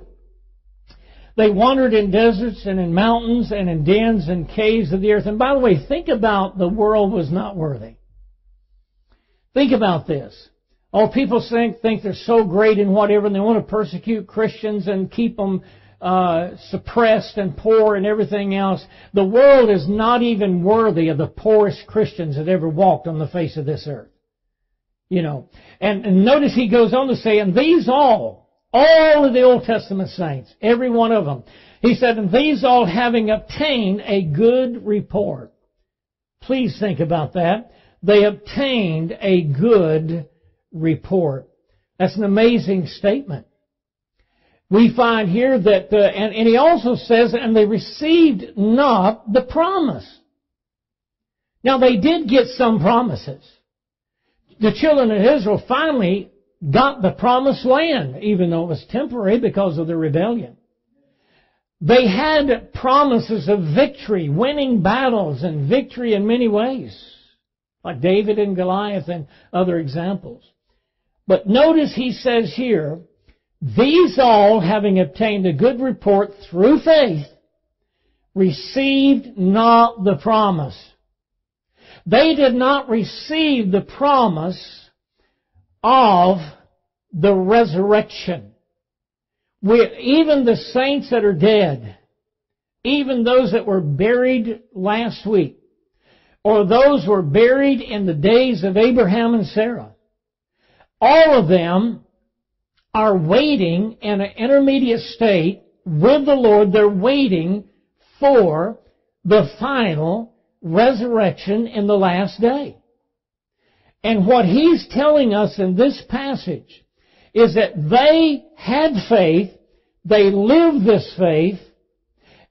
They wandered in deserts and in mountains and in dens and caves of the earth. And by the way, think about the world was not worthy. Think about this. Oh, people think, think they're so great and whatever, and they want to persecute Christians and keep them uh, suppressed and poor and everything else. The world is not even worthy of the poorest Christians that ever walked on the face of this earth. You know, and, and notice he goes on to say, and these all, all of the Old Testament saints, every one of them, he said, and these all having obtained a good report. Please think about that. They obtained a good report. That's an amazing statement. We find here that, the, and, and he also says, and they received not the promise. Now they did get some promises. The children of Israel finally got the promised land, even though it was temporary because of their rebellion. They had promises of victory, winning battles and victory in many ways, like David and Goliath and other examples. But notice he says here, these all, having obtained a good report through faith, received not the promise. They did not receive the promise of the resurrection. We, even the saints that are dead, even those that were buried last week, or those who were buried in the days of Abraham and Sarah, all of them are waiting in an intermediate state with the Lord. They're waiting for the final resurrection in the last day. And what he's telling us in this passage is that they had faith, they lived this faith,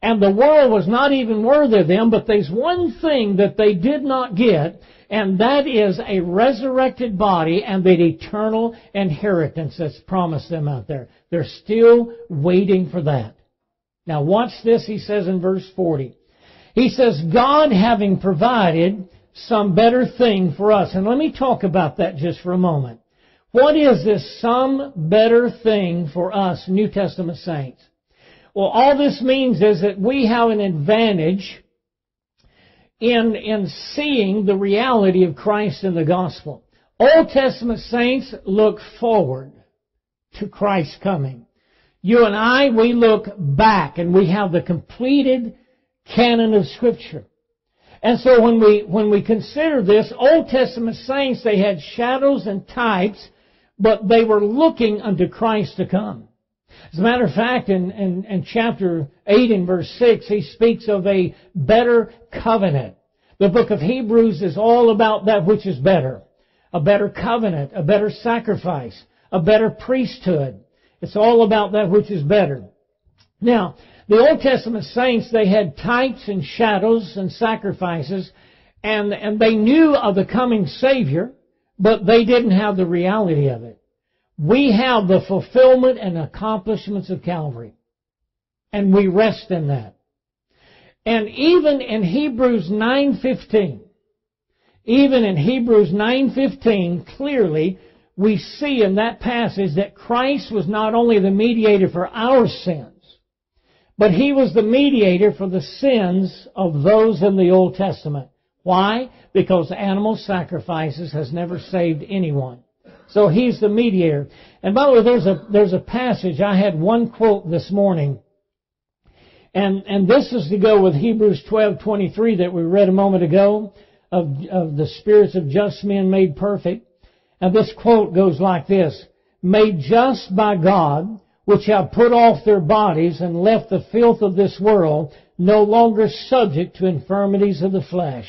and the world was not even worthy of them, but there's one thing that they did not get, and that is a resurrected body and that eternal inheritance that's promised them out there. They're still waiting for that. Now watch this, he says in verse forty. He says, God having provided some better thing for us. And let me talk about that just for a moment. What is this some better thing for us, New Testament saints? Well, all this means is that we have an advantage in, in seeing the reality of Christ in the gospel. Old Testament saints look forward to Christ's coming. You and I, we look back and we have the completed canon of Scripture. And so when we when we consider this, Old Testament saints, they had shadows and types, but they were looking unto Christ to come. As a matter of fact, in, in, in chapter eight and verse six, he speaks of a better covenant. The book of Hebrews is all about that which is better. A better covenant, a better sacrifice, a better priesthood. It's all about that which is better. Now, the Old Testament saints, they had types and shadows and sacrifices, and, and they knew of the coming Savior, but they didn't have the reality of it. We have the fulfillment and accomplishments of Calvary, and we rest in that. And even in Hebrews nine fifteen, even in Hebrews nine fifteen, clearly we see in that passage that Christ was not only the mediator for our sins, but He was the mediator for the sins of those in the Old Testament. Why? Because animal sacrifices has never saved anyone. So He's the mediator. And by the way, there's a, there's a passage. I had one quote this morning. And, and this is to go with Hebrews twelve twenty-three that we read a moment ago, of, of the spirits of just men made perfect. And this quote goes like this: "Made just by God, which have put off their bodies and left the filth of this world, no longer subject to infirmities of the flesh."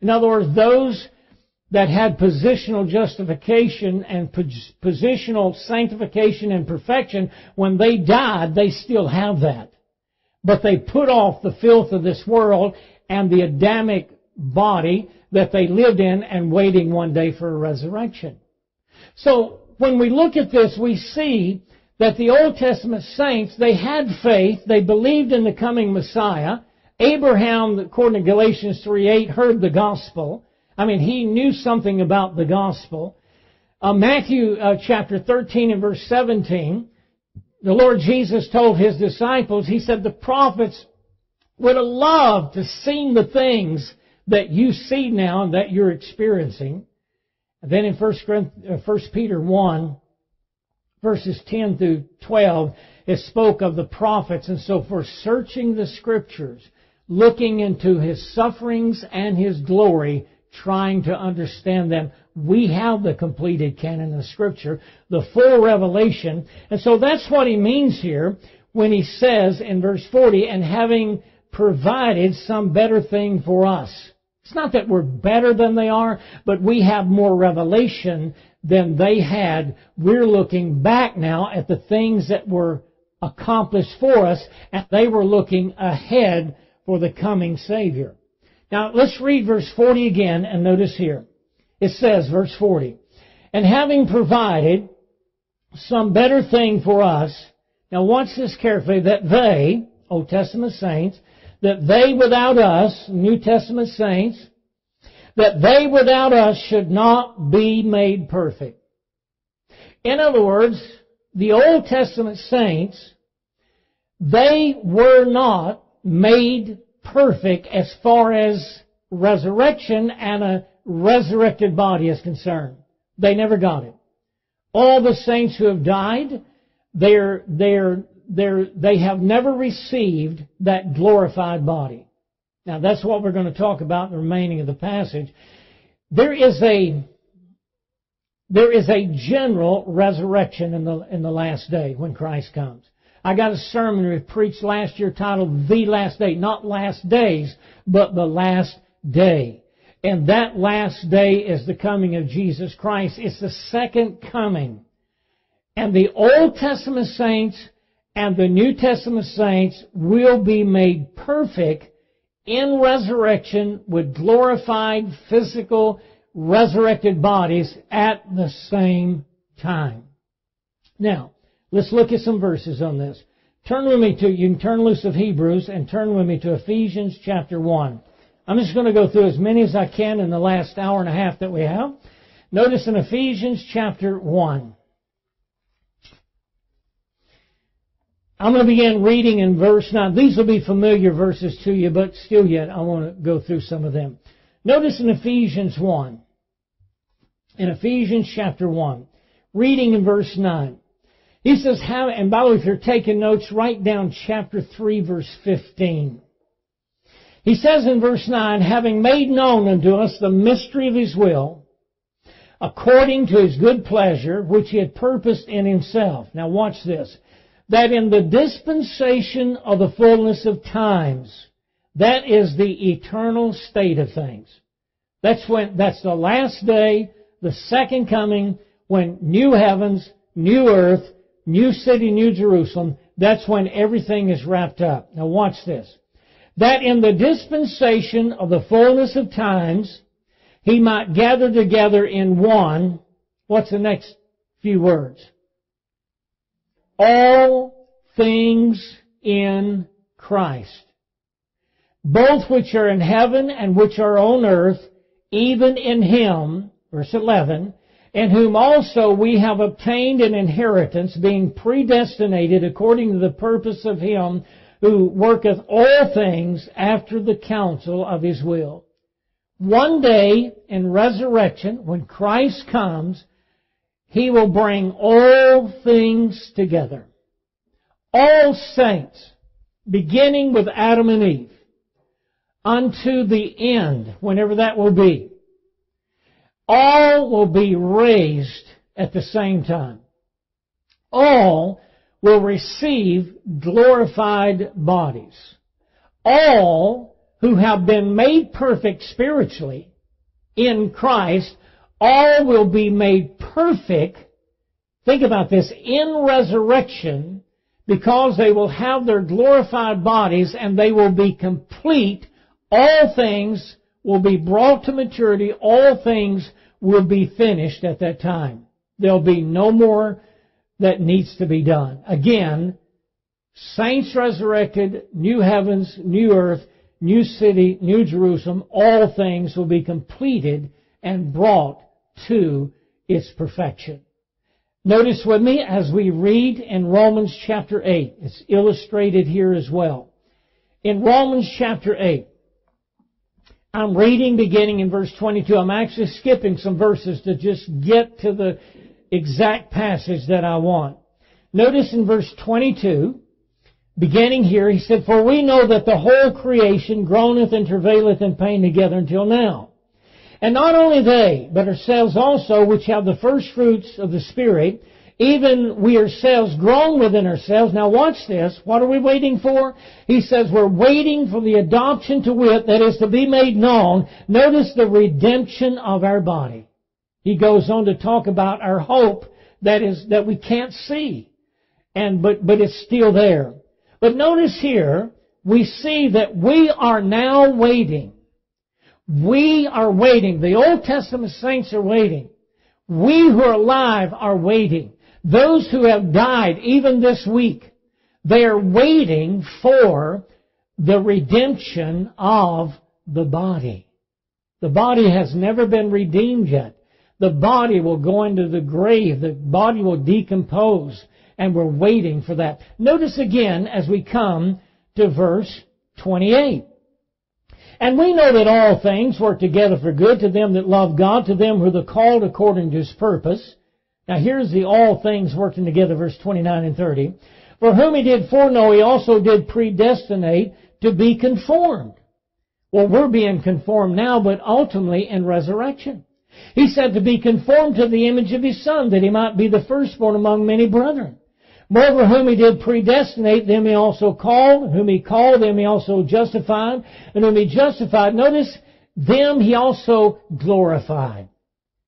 In other words, those that had positional justification and positional sanctification and perfection, when they died, they still have that. But they put off the filth of this world and the Adamic body that they lived in, and waiting one day for a resurrection. So when we look at this, we see that the Old Testament saints, they had faith, they believed in the coming Messiah. Abraham, according to Galatians three eight, heard the gospel. I mean, he knew something about the gospel. Uh, Matthew uh, chapter thirteen and verse seventeen, the Lord Jesus told His disciples, He said, "The prophets would have loved to have seen the things that you see now and that you're experiencing." And then in First Peter one, verses ten through twelve, it spoke of the prophets and so forth, searching the Scriptures, looking into His sufferings and His glory, trying to understand them. We have the completed canon of Scripture, the full revelation. And so that's what he means here when he says in verse forty, "and having provided some better thing for us." It's not that we're better than they are, but we have more revelation than they had. We're looking back now at the things that were accomplished for us, and they were looking ahead for the coming Savior. Now, let's read verse forty again, and notice here. It says, verse forty, "and having provided some better thing for us," now watch this carefully, "that they," Old Testament saints, "that they without us," New Testament saints, "that they without us should not be made perfect." In other words, the Old Testament saints, they were not made perfect as far as resurrection and a resurrected body is concerned. They never got it. All the saints who have died, they're, they're, they're, they have never received that glorified body. Now, that's what we're going to talk about in the remaining of the passage. There is a, there is a general resurrection in the, in the last day when Christ comes. I got a sermon we preached last year titled "The Last Day." Not last days, but the last day. And that last day is the coming of Jesus Christ. It's the second coming. And the Old Testament saints and the New Testament saints will be made perfect in resurrection with glorified, physical, resurrected bodies at the same time. Now, let's look at some verses on this. Turn with me to, you can turn loose of Hebrews and turn with me to Ephesians chapter one. I'm just going to go through as many as I can in the last hour and a half that we have. Notice in Ephesians chapter one. I'm going to begin reading in verse nine. These will be familiar verses to you, but still yet I want to go through some of them. Notice in Ephesians one. In Ephesians chapter one. Reading in verse nine. He says, how, and by the way, if you're taking notes, write down chapter three, verse fifteen. He says in verse nine, "having made known unto us the mystery of His will, according to His good pleasure, which He had purposed in Himself." Now watch this. "That in the dispensation of the fullness of times," that is the eternal state of things. That's when, that's the last day, the second coming, when new heavens, new earth, new city, New Jerusalem, that's when everything is wrapped up. Now watch this. that in the dispensation of the fullness of times he might gather together in one, what's the next few words? All things in Christ, both which are in heaven and which are on earth, even in him, verse eleven, in whom also we have obtained an inheritance, being predestinated according to the purpose of him who worketh all things after the counsel of his will. One day in resurrection, when Christ comes, he will bring all things together. All saints, beginning with Adam and Eve, unto the end, whenever that will be. All will be raised at the same time. All will receive glorified bodies. All who have been made perfect spiritually in Christ, all will be made perfect, think about this, in resurrection, because they will have their glorified bodies and they will be complete. All things will be brought to maturity. All things will be finished at that time. There'll be no more that needs to be done. Again, saints resurrected, new heavens, new earth, new city, New Jerusalem, all things will be completed and brought to its perfection. Notice with me as we read in Romans chapter eight. It's illustrated here as well. In Romans chapter eight, I'm reading beginning in verse twenty-two. I'm actually skipping some verses to just get to the exact passage that I want. Notice in verse twenty-two, beginning here, he said, "For we know that the whole creation groaneth and travaileth in pain together until now. And not only they, but ourselves also, which have the first fruits of the Spirit, even we ourselves groan within ourselves." Now watch this. What are we waiting for? He says we're waiting for the adoption, to wit, that is to be made known. Notice the redemption of our body. He goes on to talk about our hope that is that we can't see, and but but it's still there. But notice here, we see that we are now waiting. We are waiting. The Old Testament saints are waiting. We who are alive are waiting. Those who have died, even this week, they are waiting for the redemption of the body. The body has never been redeemed yet. The body will go into the grave. The body will decompose. And we're waiting for that. Notice again as we come to verse twenty-eight. "And we know that all things work together for good to them that love God, to them who are called according to his purpose." Now here's the all things working together, verse twenty-nine and thirty. "For whom he did foreknow, he also did predestinate to be conformed." Well, we're being conformed now, but ultimately in resurrection. He said to be conformed to the image of his Son, that he might be the firstborn among many brethren. "Moreover, whom he did predestinate, them he also called. Whom he called, them he also justified. And whom he justified," notice, "them he also glorified."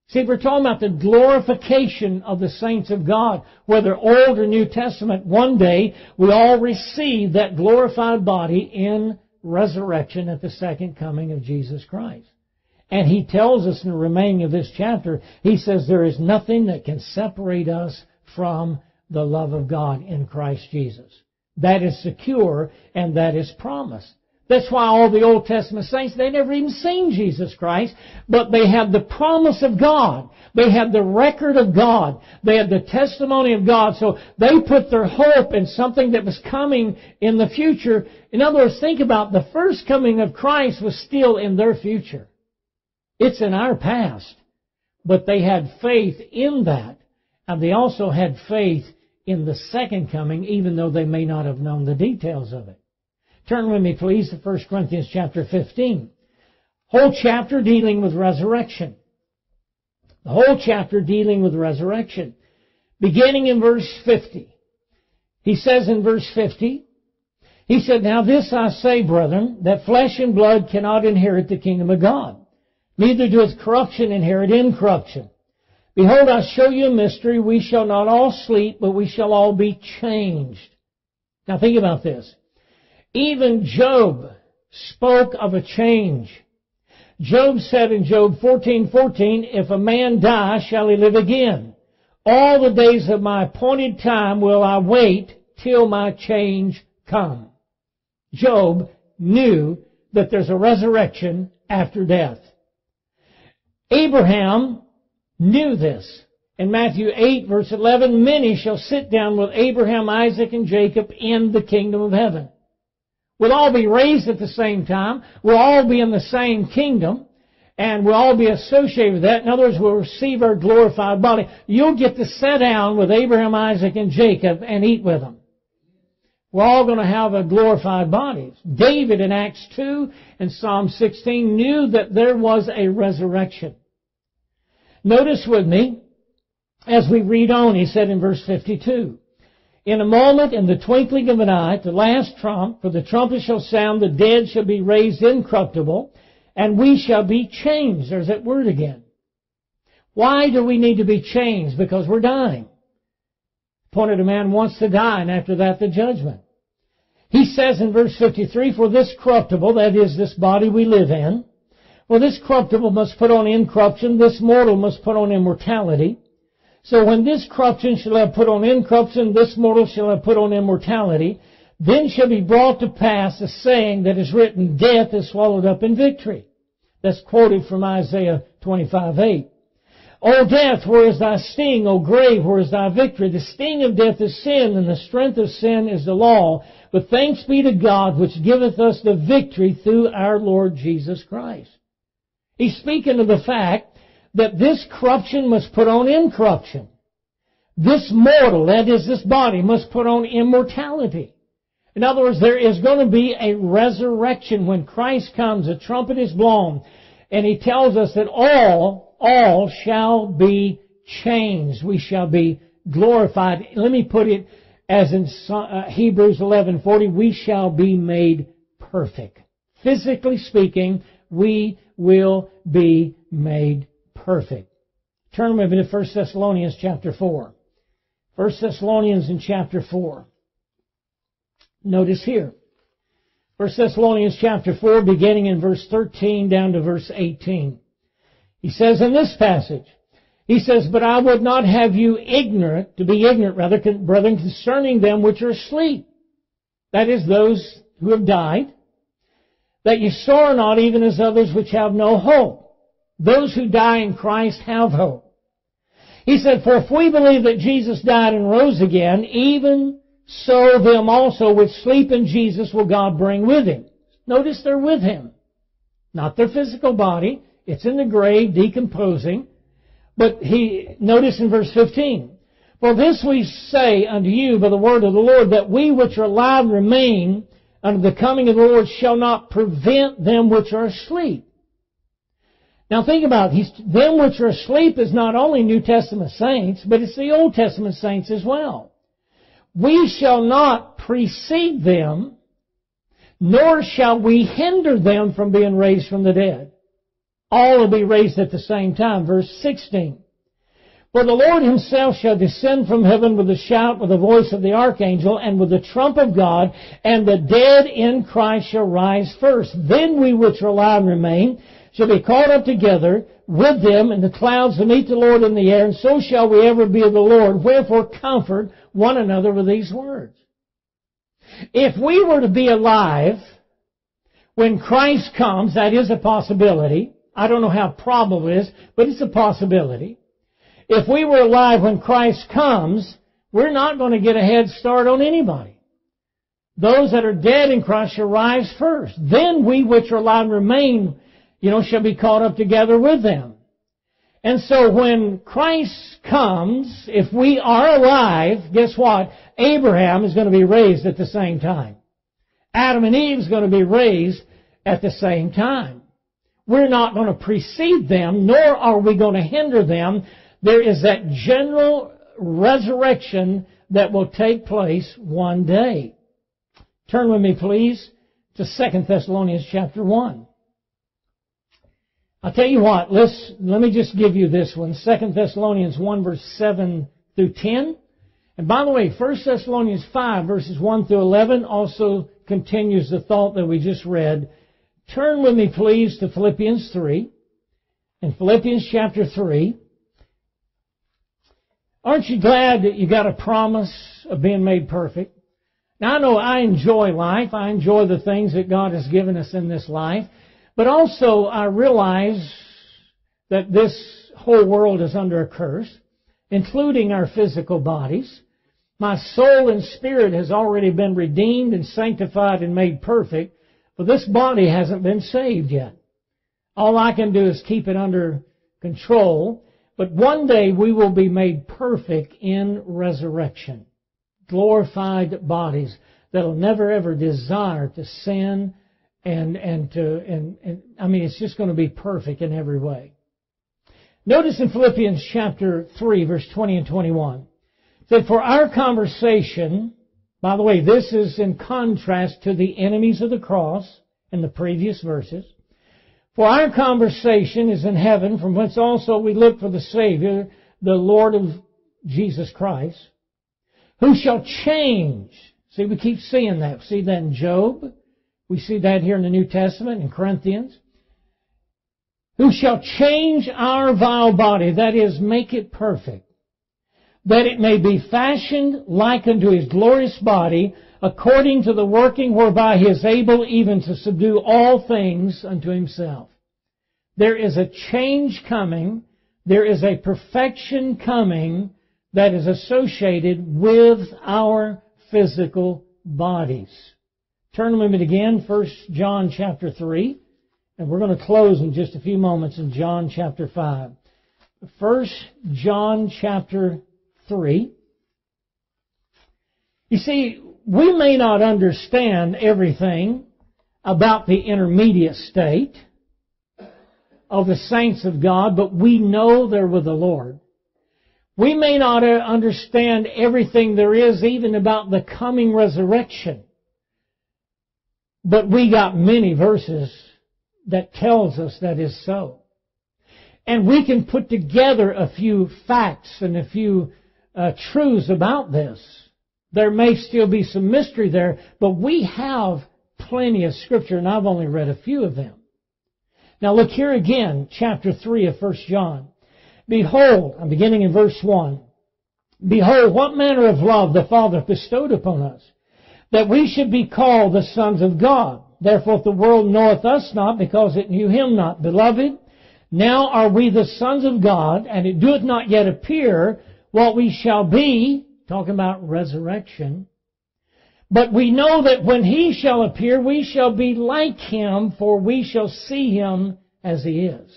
See, we're talking about the glorification of the saints of God, whether Old or New Testament. One day, we all receive that glorified body in resurrection at the second coming of Jesus Christ. And he tells us in the remaining of this chapter, he says there is nothing that can separate us from the love of God in Christ Jesus. That is secure and that is promised. That's why all the Old Testament saints, they never even seen Jesus Christ, but they have the promise of God. They have the record of God. They have the testimony of God. So they put their hope in something that was coming in the future. In other words, think about the first coming of Christ was still in their future. It's in our past. But they had faith in that. And they also had faith in the second coming, even though they may not have known the details of it. Turn with me, please, to First Corinthians chapter fifteen. Whole chapter dealing with resurrection. The whole chapter dealing with resurrection. Beginning in verse fifty. He says in verse fifty, he said, "Now this I say, brethren, that flesh and blood cannot inherit the kingdom of God. Neither doeth corruption inherit incorruption. Behold, I show you a mystery. We shall not all sleep, but we shall all be changed." Now think about this. Even Job spoke of a change. Job said in Job fourteen fourteen, if a man die, shall he live again? All the days of my appointed time will I wait till my change come. Job knew that there's a resurrection after death. Abraham knew this. In Matthew eight, verse eleven, many shall sit down with Abraham, Isaac, and Jacob in the kingdom of heaven. We'll all be raised at the same time. We'll all be in the same kingdom. And we'll all be associated with that. In other words, we'll receive our glorified body. You'll get to sit down with Abraham, Isaac, and Jacob and eat with them. We're all going to have a glorified body. David in Acts two and Psalm sixteen knew that there was a resurrection. Notice with me, as we read on, he said in verse fifty-two, in a moment, in the twinkling of an eye, the last trump, for the trumpet shall sound, the dead shall be raised incorruptible, and we shall be changed. There's that word again. Why do we need to be changed? Because we're dying. Appointed a man wants to die, and after that the judgment. He says in verse fifty-three, for this corruptible, that is this body we live in, well, this corruptible must put on incorruption, this mortal must put on immortality. So when this corruption shall have put on incorruption, this mortal shall have put on immortality, then shall be brought to pass the saying that is written, death is swallowed up in victory. That's quoted from Isaiah twenty-five eight. O death, where is thy sting? O grave, where is thy victory? The sting of death is sin, and the strength of sin is the law. But thanks be to God, which giveth us the victory through our Lord Jesus Christ. He's speaking of the fact that this corruption must put on incorruption. This mortal, that is this body, must put on immortality. In other words, there is going to be a resurrection. When Christ comes, a trumpet is blown, and he tells us that all, all shall be changed. We shall be glorified. Let me put it as in Hebrews eleven forty, we shall be made perfect. Physically speaking, we will be made perfect. Perfect. Turn with me to First Thessalonians chapter four. First Thessalonians in chapter four. Notice here. First Thessalonians chapter four, beginning in verse thirteen down to verse eighteen. He says in this passage, he says, but I would not have you ignorant, to be ignorant rather, brethren, concerning them which are asleep. That is, those who have died, that you sorrow not even as others which have no hope. Those who die in Christ have hope. He said, for if we believe that Jesus died and rose again, even so them also which sleep in Jesus will God bring with him. Notice they're with him. Not their physical body. It's in the grave, decomposing. But he, notice in verse fifteen, for this we say unto you by the word of the Lord, that we which are alive remain unto the coming of the Lord shall not prevent them which are asleep. Now think about it. He's, them which are asleep is not only New Testament saints, but it's the Old Testament saints as well. We shall not precede them, nor shall we hinder them from being raised from the dead. All will be raised at the same time. Verse sixteen. For the Lord himself shall descend from heaven with a shout, with the voice of the archangel, and with the trump of God, and the dead in Christ shall rise first. Then we which are alive and remain shall be caught up together with them in the clouds to meet the Lord in the air, and so shall we ever be of the Lord. Wherefore comfort one another with these words. If we were to be alive when Christ comes, that is a possibility. I don't know how probable it is, but it's a possibility. If we were alive when Christ comes, we're not going to get a head start on anybody. Those that are dead in Christ shall rise first. Then we which are alive remain, you know, shall be caught up together with them. And so when Christ comes, if we are alive, guess what? Abraham is going to be raised at the same time. Adam and Eve is going to be raised at the same time. We're not going to precede them, nor are we going to hinder them. There is that general resurrection that will take place one day. Turn with me, please, to Second Thessalonians chapter one. I'll tell you what, let's, let me just give you this one, Second Thessalonians one, verse seven through ten. And by the way, First Thessalonians five, verses one through eleven also continues the thought that we just read Turn with me, please, to Philippians three. In Philippians chapter three. Aren't you glad that you got a promise of being made perfect? Now, I know I enjoy life. I enjoy the things that God has given us in this life. But also, I realize that this whole world is under a curse, including our physical bodies. My soul and spirit has already been redeemed and sanctified and made perfect, but this body hasn't been saved yet. All I can do is keep it under control, but one day we will be made perfect in resurrection. Glorified bodies that'll never ever desire to sin and, and to, and, and I mean, it's just going to be perfect in every way. Notice in Philippians chapter three, verse twenty and twenty-one. It said, for our conversation, by the way, this is in contrast to the enemies of the cross in the previous verses. For our conversation is in heaven, from whence also we look for the Savior, the Lord of Jesus Christ, who shall change. See, we keep seeing that. We see that in Job. We see that here in the New Testament, in Corinthians. Who shall change our vile body, that is, make it perfect, that it may be fashioned like unto his glorious body, according to the working whereby he is able even to subdue all things unto himself. There is a change coming. There is a perfection coming that is associated with our physical bodies. Turn with me again, First John chapter three. And we're going to close in just a few moments in John chapter five. First John chapter three. You see, we may not understand everything about the intermediate state of the saints of God, but we know they're with the Lord. We may not understand everything there is even about the coming resurrection, but we got many verses that tells us that is so. And we can put together a few facts and a few Uh, truths about this. There may still be some mystery there, but we have plenty of Scripture, and I've only read a few of them. Now look here again, chapter three of First John. Behold, I'm beginning in verse one. Behold, what manner of love the Father bestowed upon us, that we should be called the sons of God. Therefore the world knoweth us not, because it knew him not. Beloved, now are we the sons of God, and it doeth not yet appear what we shall be, talking about resurrection. But we know that when he shall appear, we shall be like him, for we shall see him as he is.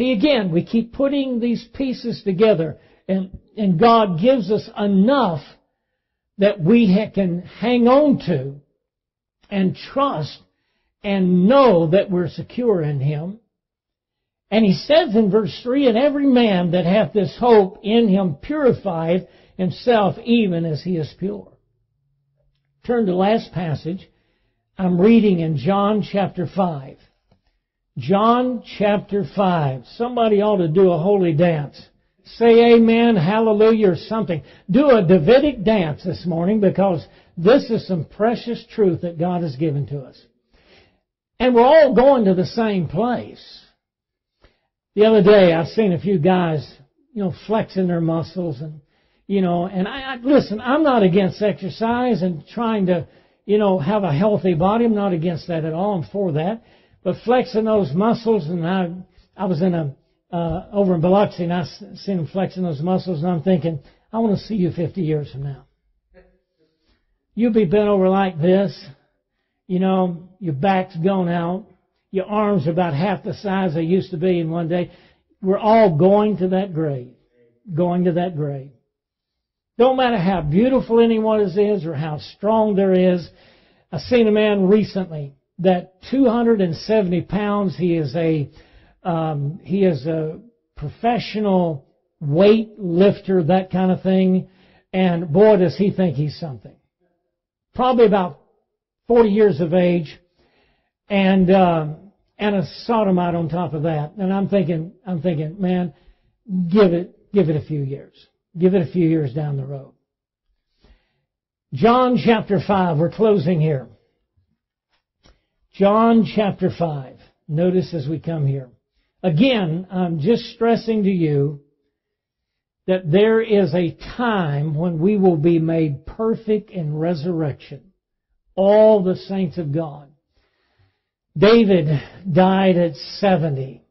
See, again, we keep putting these pieces together, and, and God gives us enough that we ha- can hang on to and trust and know that we're secure in him. And he says in verse three, and every man that hath this hope in him purifieth himself even as he is pure. Turn to the last passage. I'm reading in John chapter five. John chapter five. Somebody ought to do a holy dance. Say amen, hallelujah, or something. Do a Davidic dance this morning, because this is some precious truth that God has given to us. And we're all going to the same place. The other day, I've seen a few guys, you know, flexing their muscles, and, you know, and I, I listen, I'm not against exercise and trying to, you know, have a healthy body. I'm not against that at all. I'm for that. But flexing those muscles, and I, I was in a, uh, over in Biloxi, and I seen them flexing those muscles, and I'm thinking, I want to see you fifty years from now. You'll be bent over like this, you know, your back's gone out. Your arms are about half the size they used to be in one day. We're all going to that grave. Going to that grave. Don't matter how beautiful anyone is or how strong there is. I seen a man recently that two hundred seventy pounds, he is a, um, he is a professional weight lifter, that kind of thing. And boy, does he think he's something. Probably about forty years of age. And, uh, and a sodomite on top of that. And I'm thinking, I'm thinking, man, give it, give it a few years. Give it a few years down the road. John chapter five, we're closing here. John chapter five. Notice as we come here. Again, I'm just stressing to you that there is a time when we will be made perfect in resurrection. All the saints of God. David died at seventy.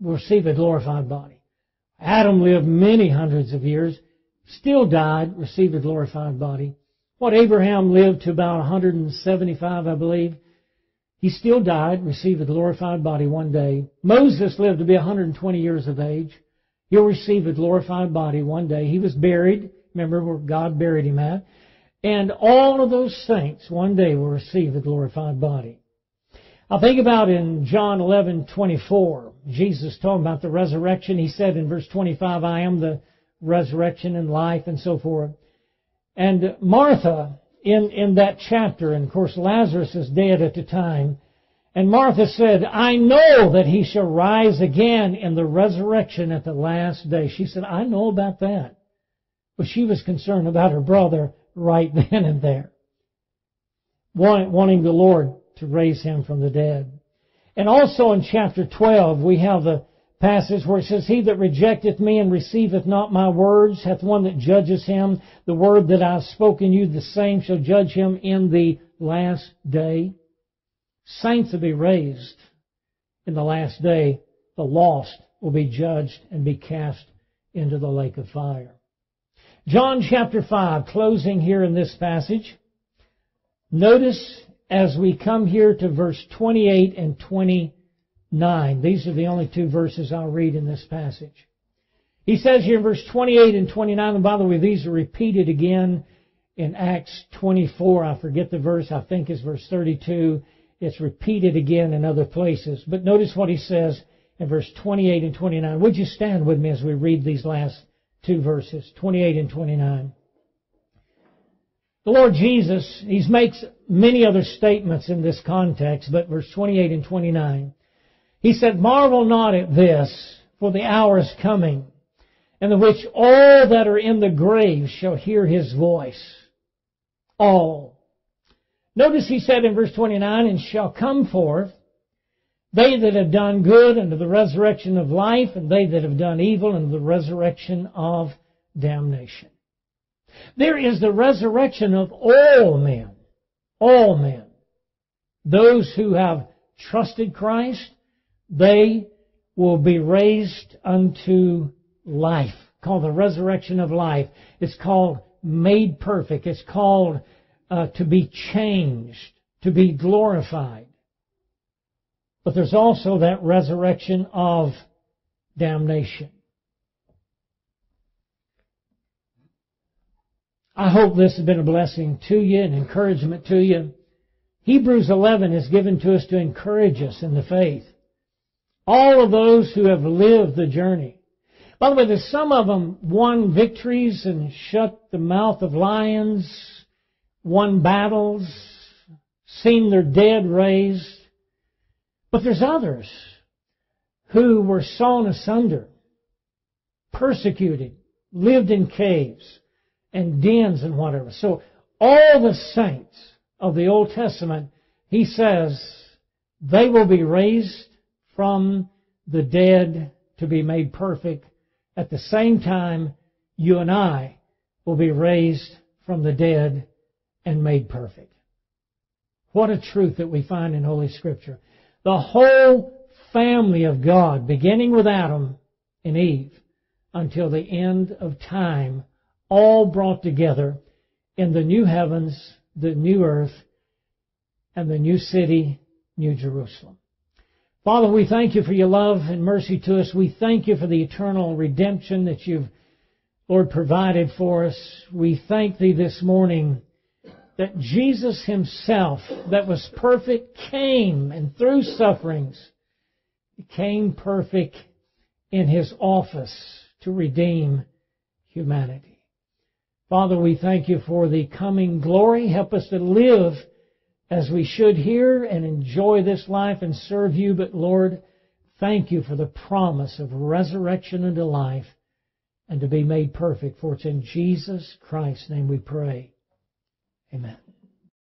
Will receive a glorified body. Adam lived many hundreds of years. Still died, received a glorified body. What Abraham lived to about one hundred seventy-five, I believe. He still died, received a glorified body one day. Moses lived to be one hundred twenty years of age. He'll receive a glorified body one day. He was buried. Remember where God buried him at. And all of those saints one day will receive a glorified body. I think about in John eleven twenty-four, Jesus talking about the resurrection. He said in verse twenty-five, I am the resurrection and life, and so forth. And Martha, in, in that chapter, and of course Lazarus is dead at the time, and Martha said, I know that he shall rise again in the resurrection at the last day. She said, I know about that. But she was concerned about her brother right then and there, wanting the Lord to raise him from the dead. And also in chapter twelve, we have the passage where it says, He that rejecteth me and receiveth not my words hath one that judges him. The word that I have spoken you, the same shall judge him in the last day. Saints will be raised in the last day. The lost will be judged and be cast into the lake of fire. John chapter five, closing here in this passage. Notice as we come here to verse twenty-eight and twenty-nine. Nine. These are the only two verses I'll read in this passage. He says here in verse twenty-eight and twenty-nine, and by the way, these are repeated again in Acts twenty-four. I forget the verse. I think it's verse thirty-two. It's repeated again in other places. But notice what he says in verse twenty-eight and twenty-nine. Would you stand with me as we read these last two verses, twenty-eight and twenty-nine? The Lord Jesus, he makes many other statements in this context, but verse twenty-eight and twenty-nine. He said, Marvel not at this, for the hour is coming, in the which all that are in the grave shall hear his voice. All. Notice he said in verse twenty-nine, And shall come forth they that have done good unto the resurrection of life, and they that have done evil unto the resurrection of damnation. There is the resurrection of all men. All men. Those who have trusted Christ, they will be raised unto life, called the resurrection of life. It's called made perfect. It's called uh, to be changed, to be glorified. But there's also that resurrection of damnation. I hope this has been a blessing to you, an encouragement to you. Hebrews eleven is given to us to encourage us in the faith. All of those who have lived the journey. By the way, there's some of them won victories and shut the mouth of lions, won battles, seen their dead raised. But there's others who were sawn asunder, persecuted, lived in caves and dens and whatever. So all the saints of the Old Testament, he says, they will be raised from the dead to be made perfect. At the same time, you and I will be raised from the dead and made perfect. What a truth that we find in Holy Scripture. The whole family of God, beginning with Adam and Eve, until the end of time, all brought together in the new heavens, the new earth, and the new city, New Jerusalem. Father, we thank you for your love and mercy to us. We thank you for the eternal redemption that you've, Lord, provided for us. We thank thee this morning that Jesus himself, that was perfect, came, and through sufferings became perfect in his office to redeem humanity. Father, we thank you for the coming glory. Help us to live as we should here and enjoy this life and serve you. But Lord, thank you for the promise of resurrection unto life and to be made perfect. For it's in Jesus Christ's name we pray. Amen.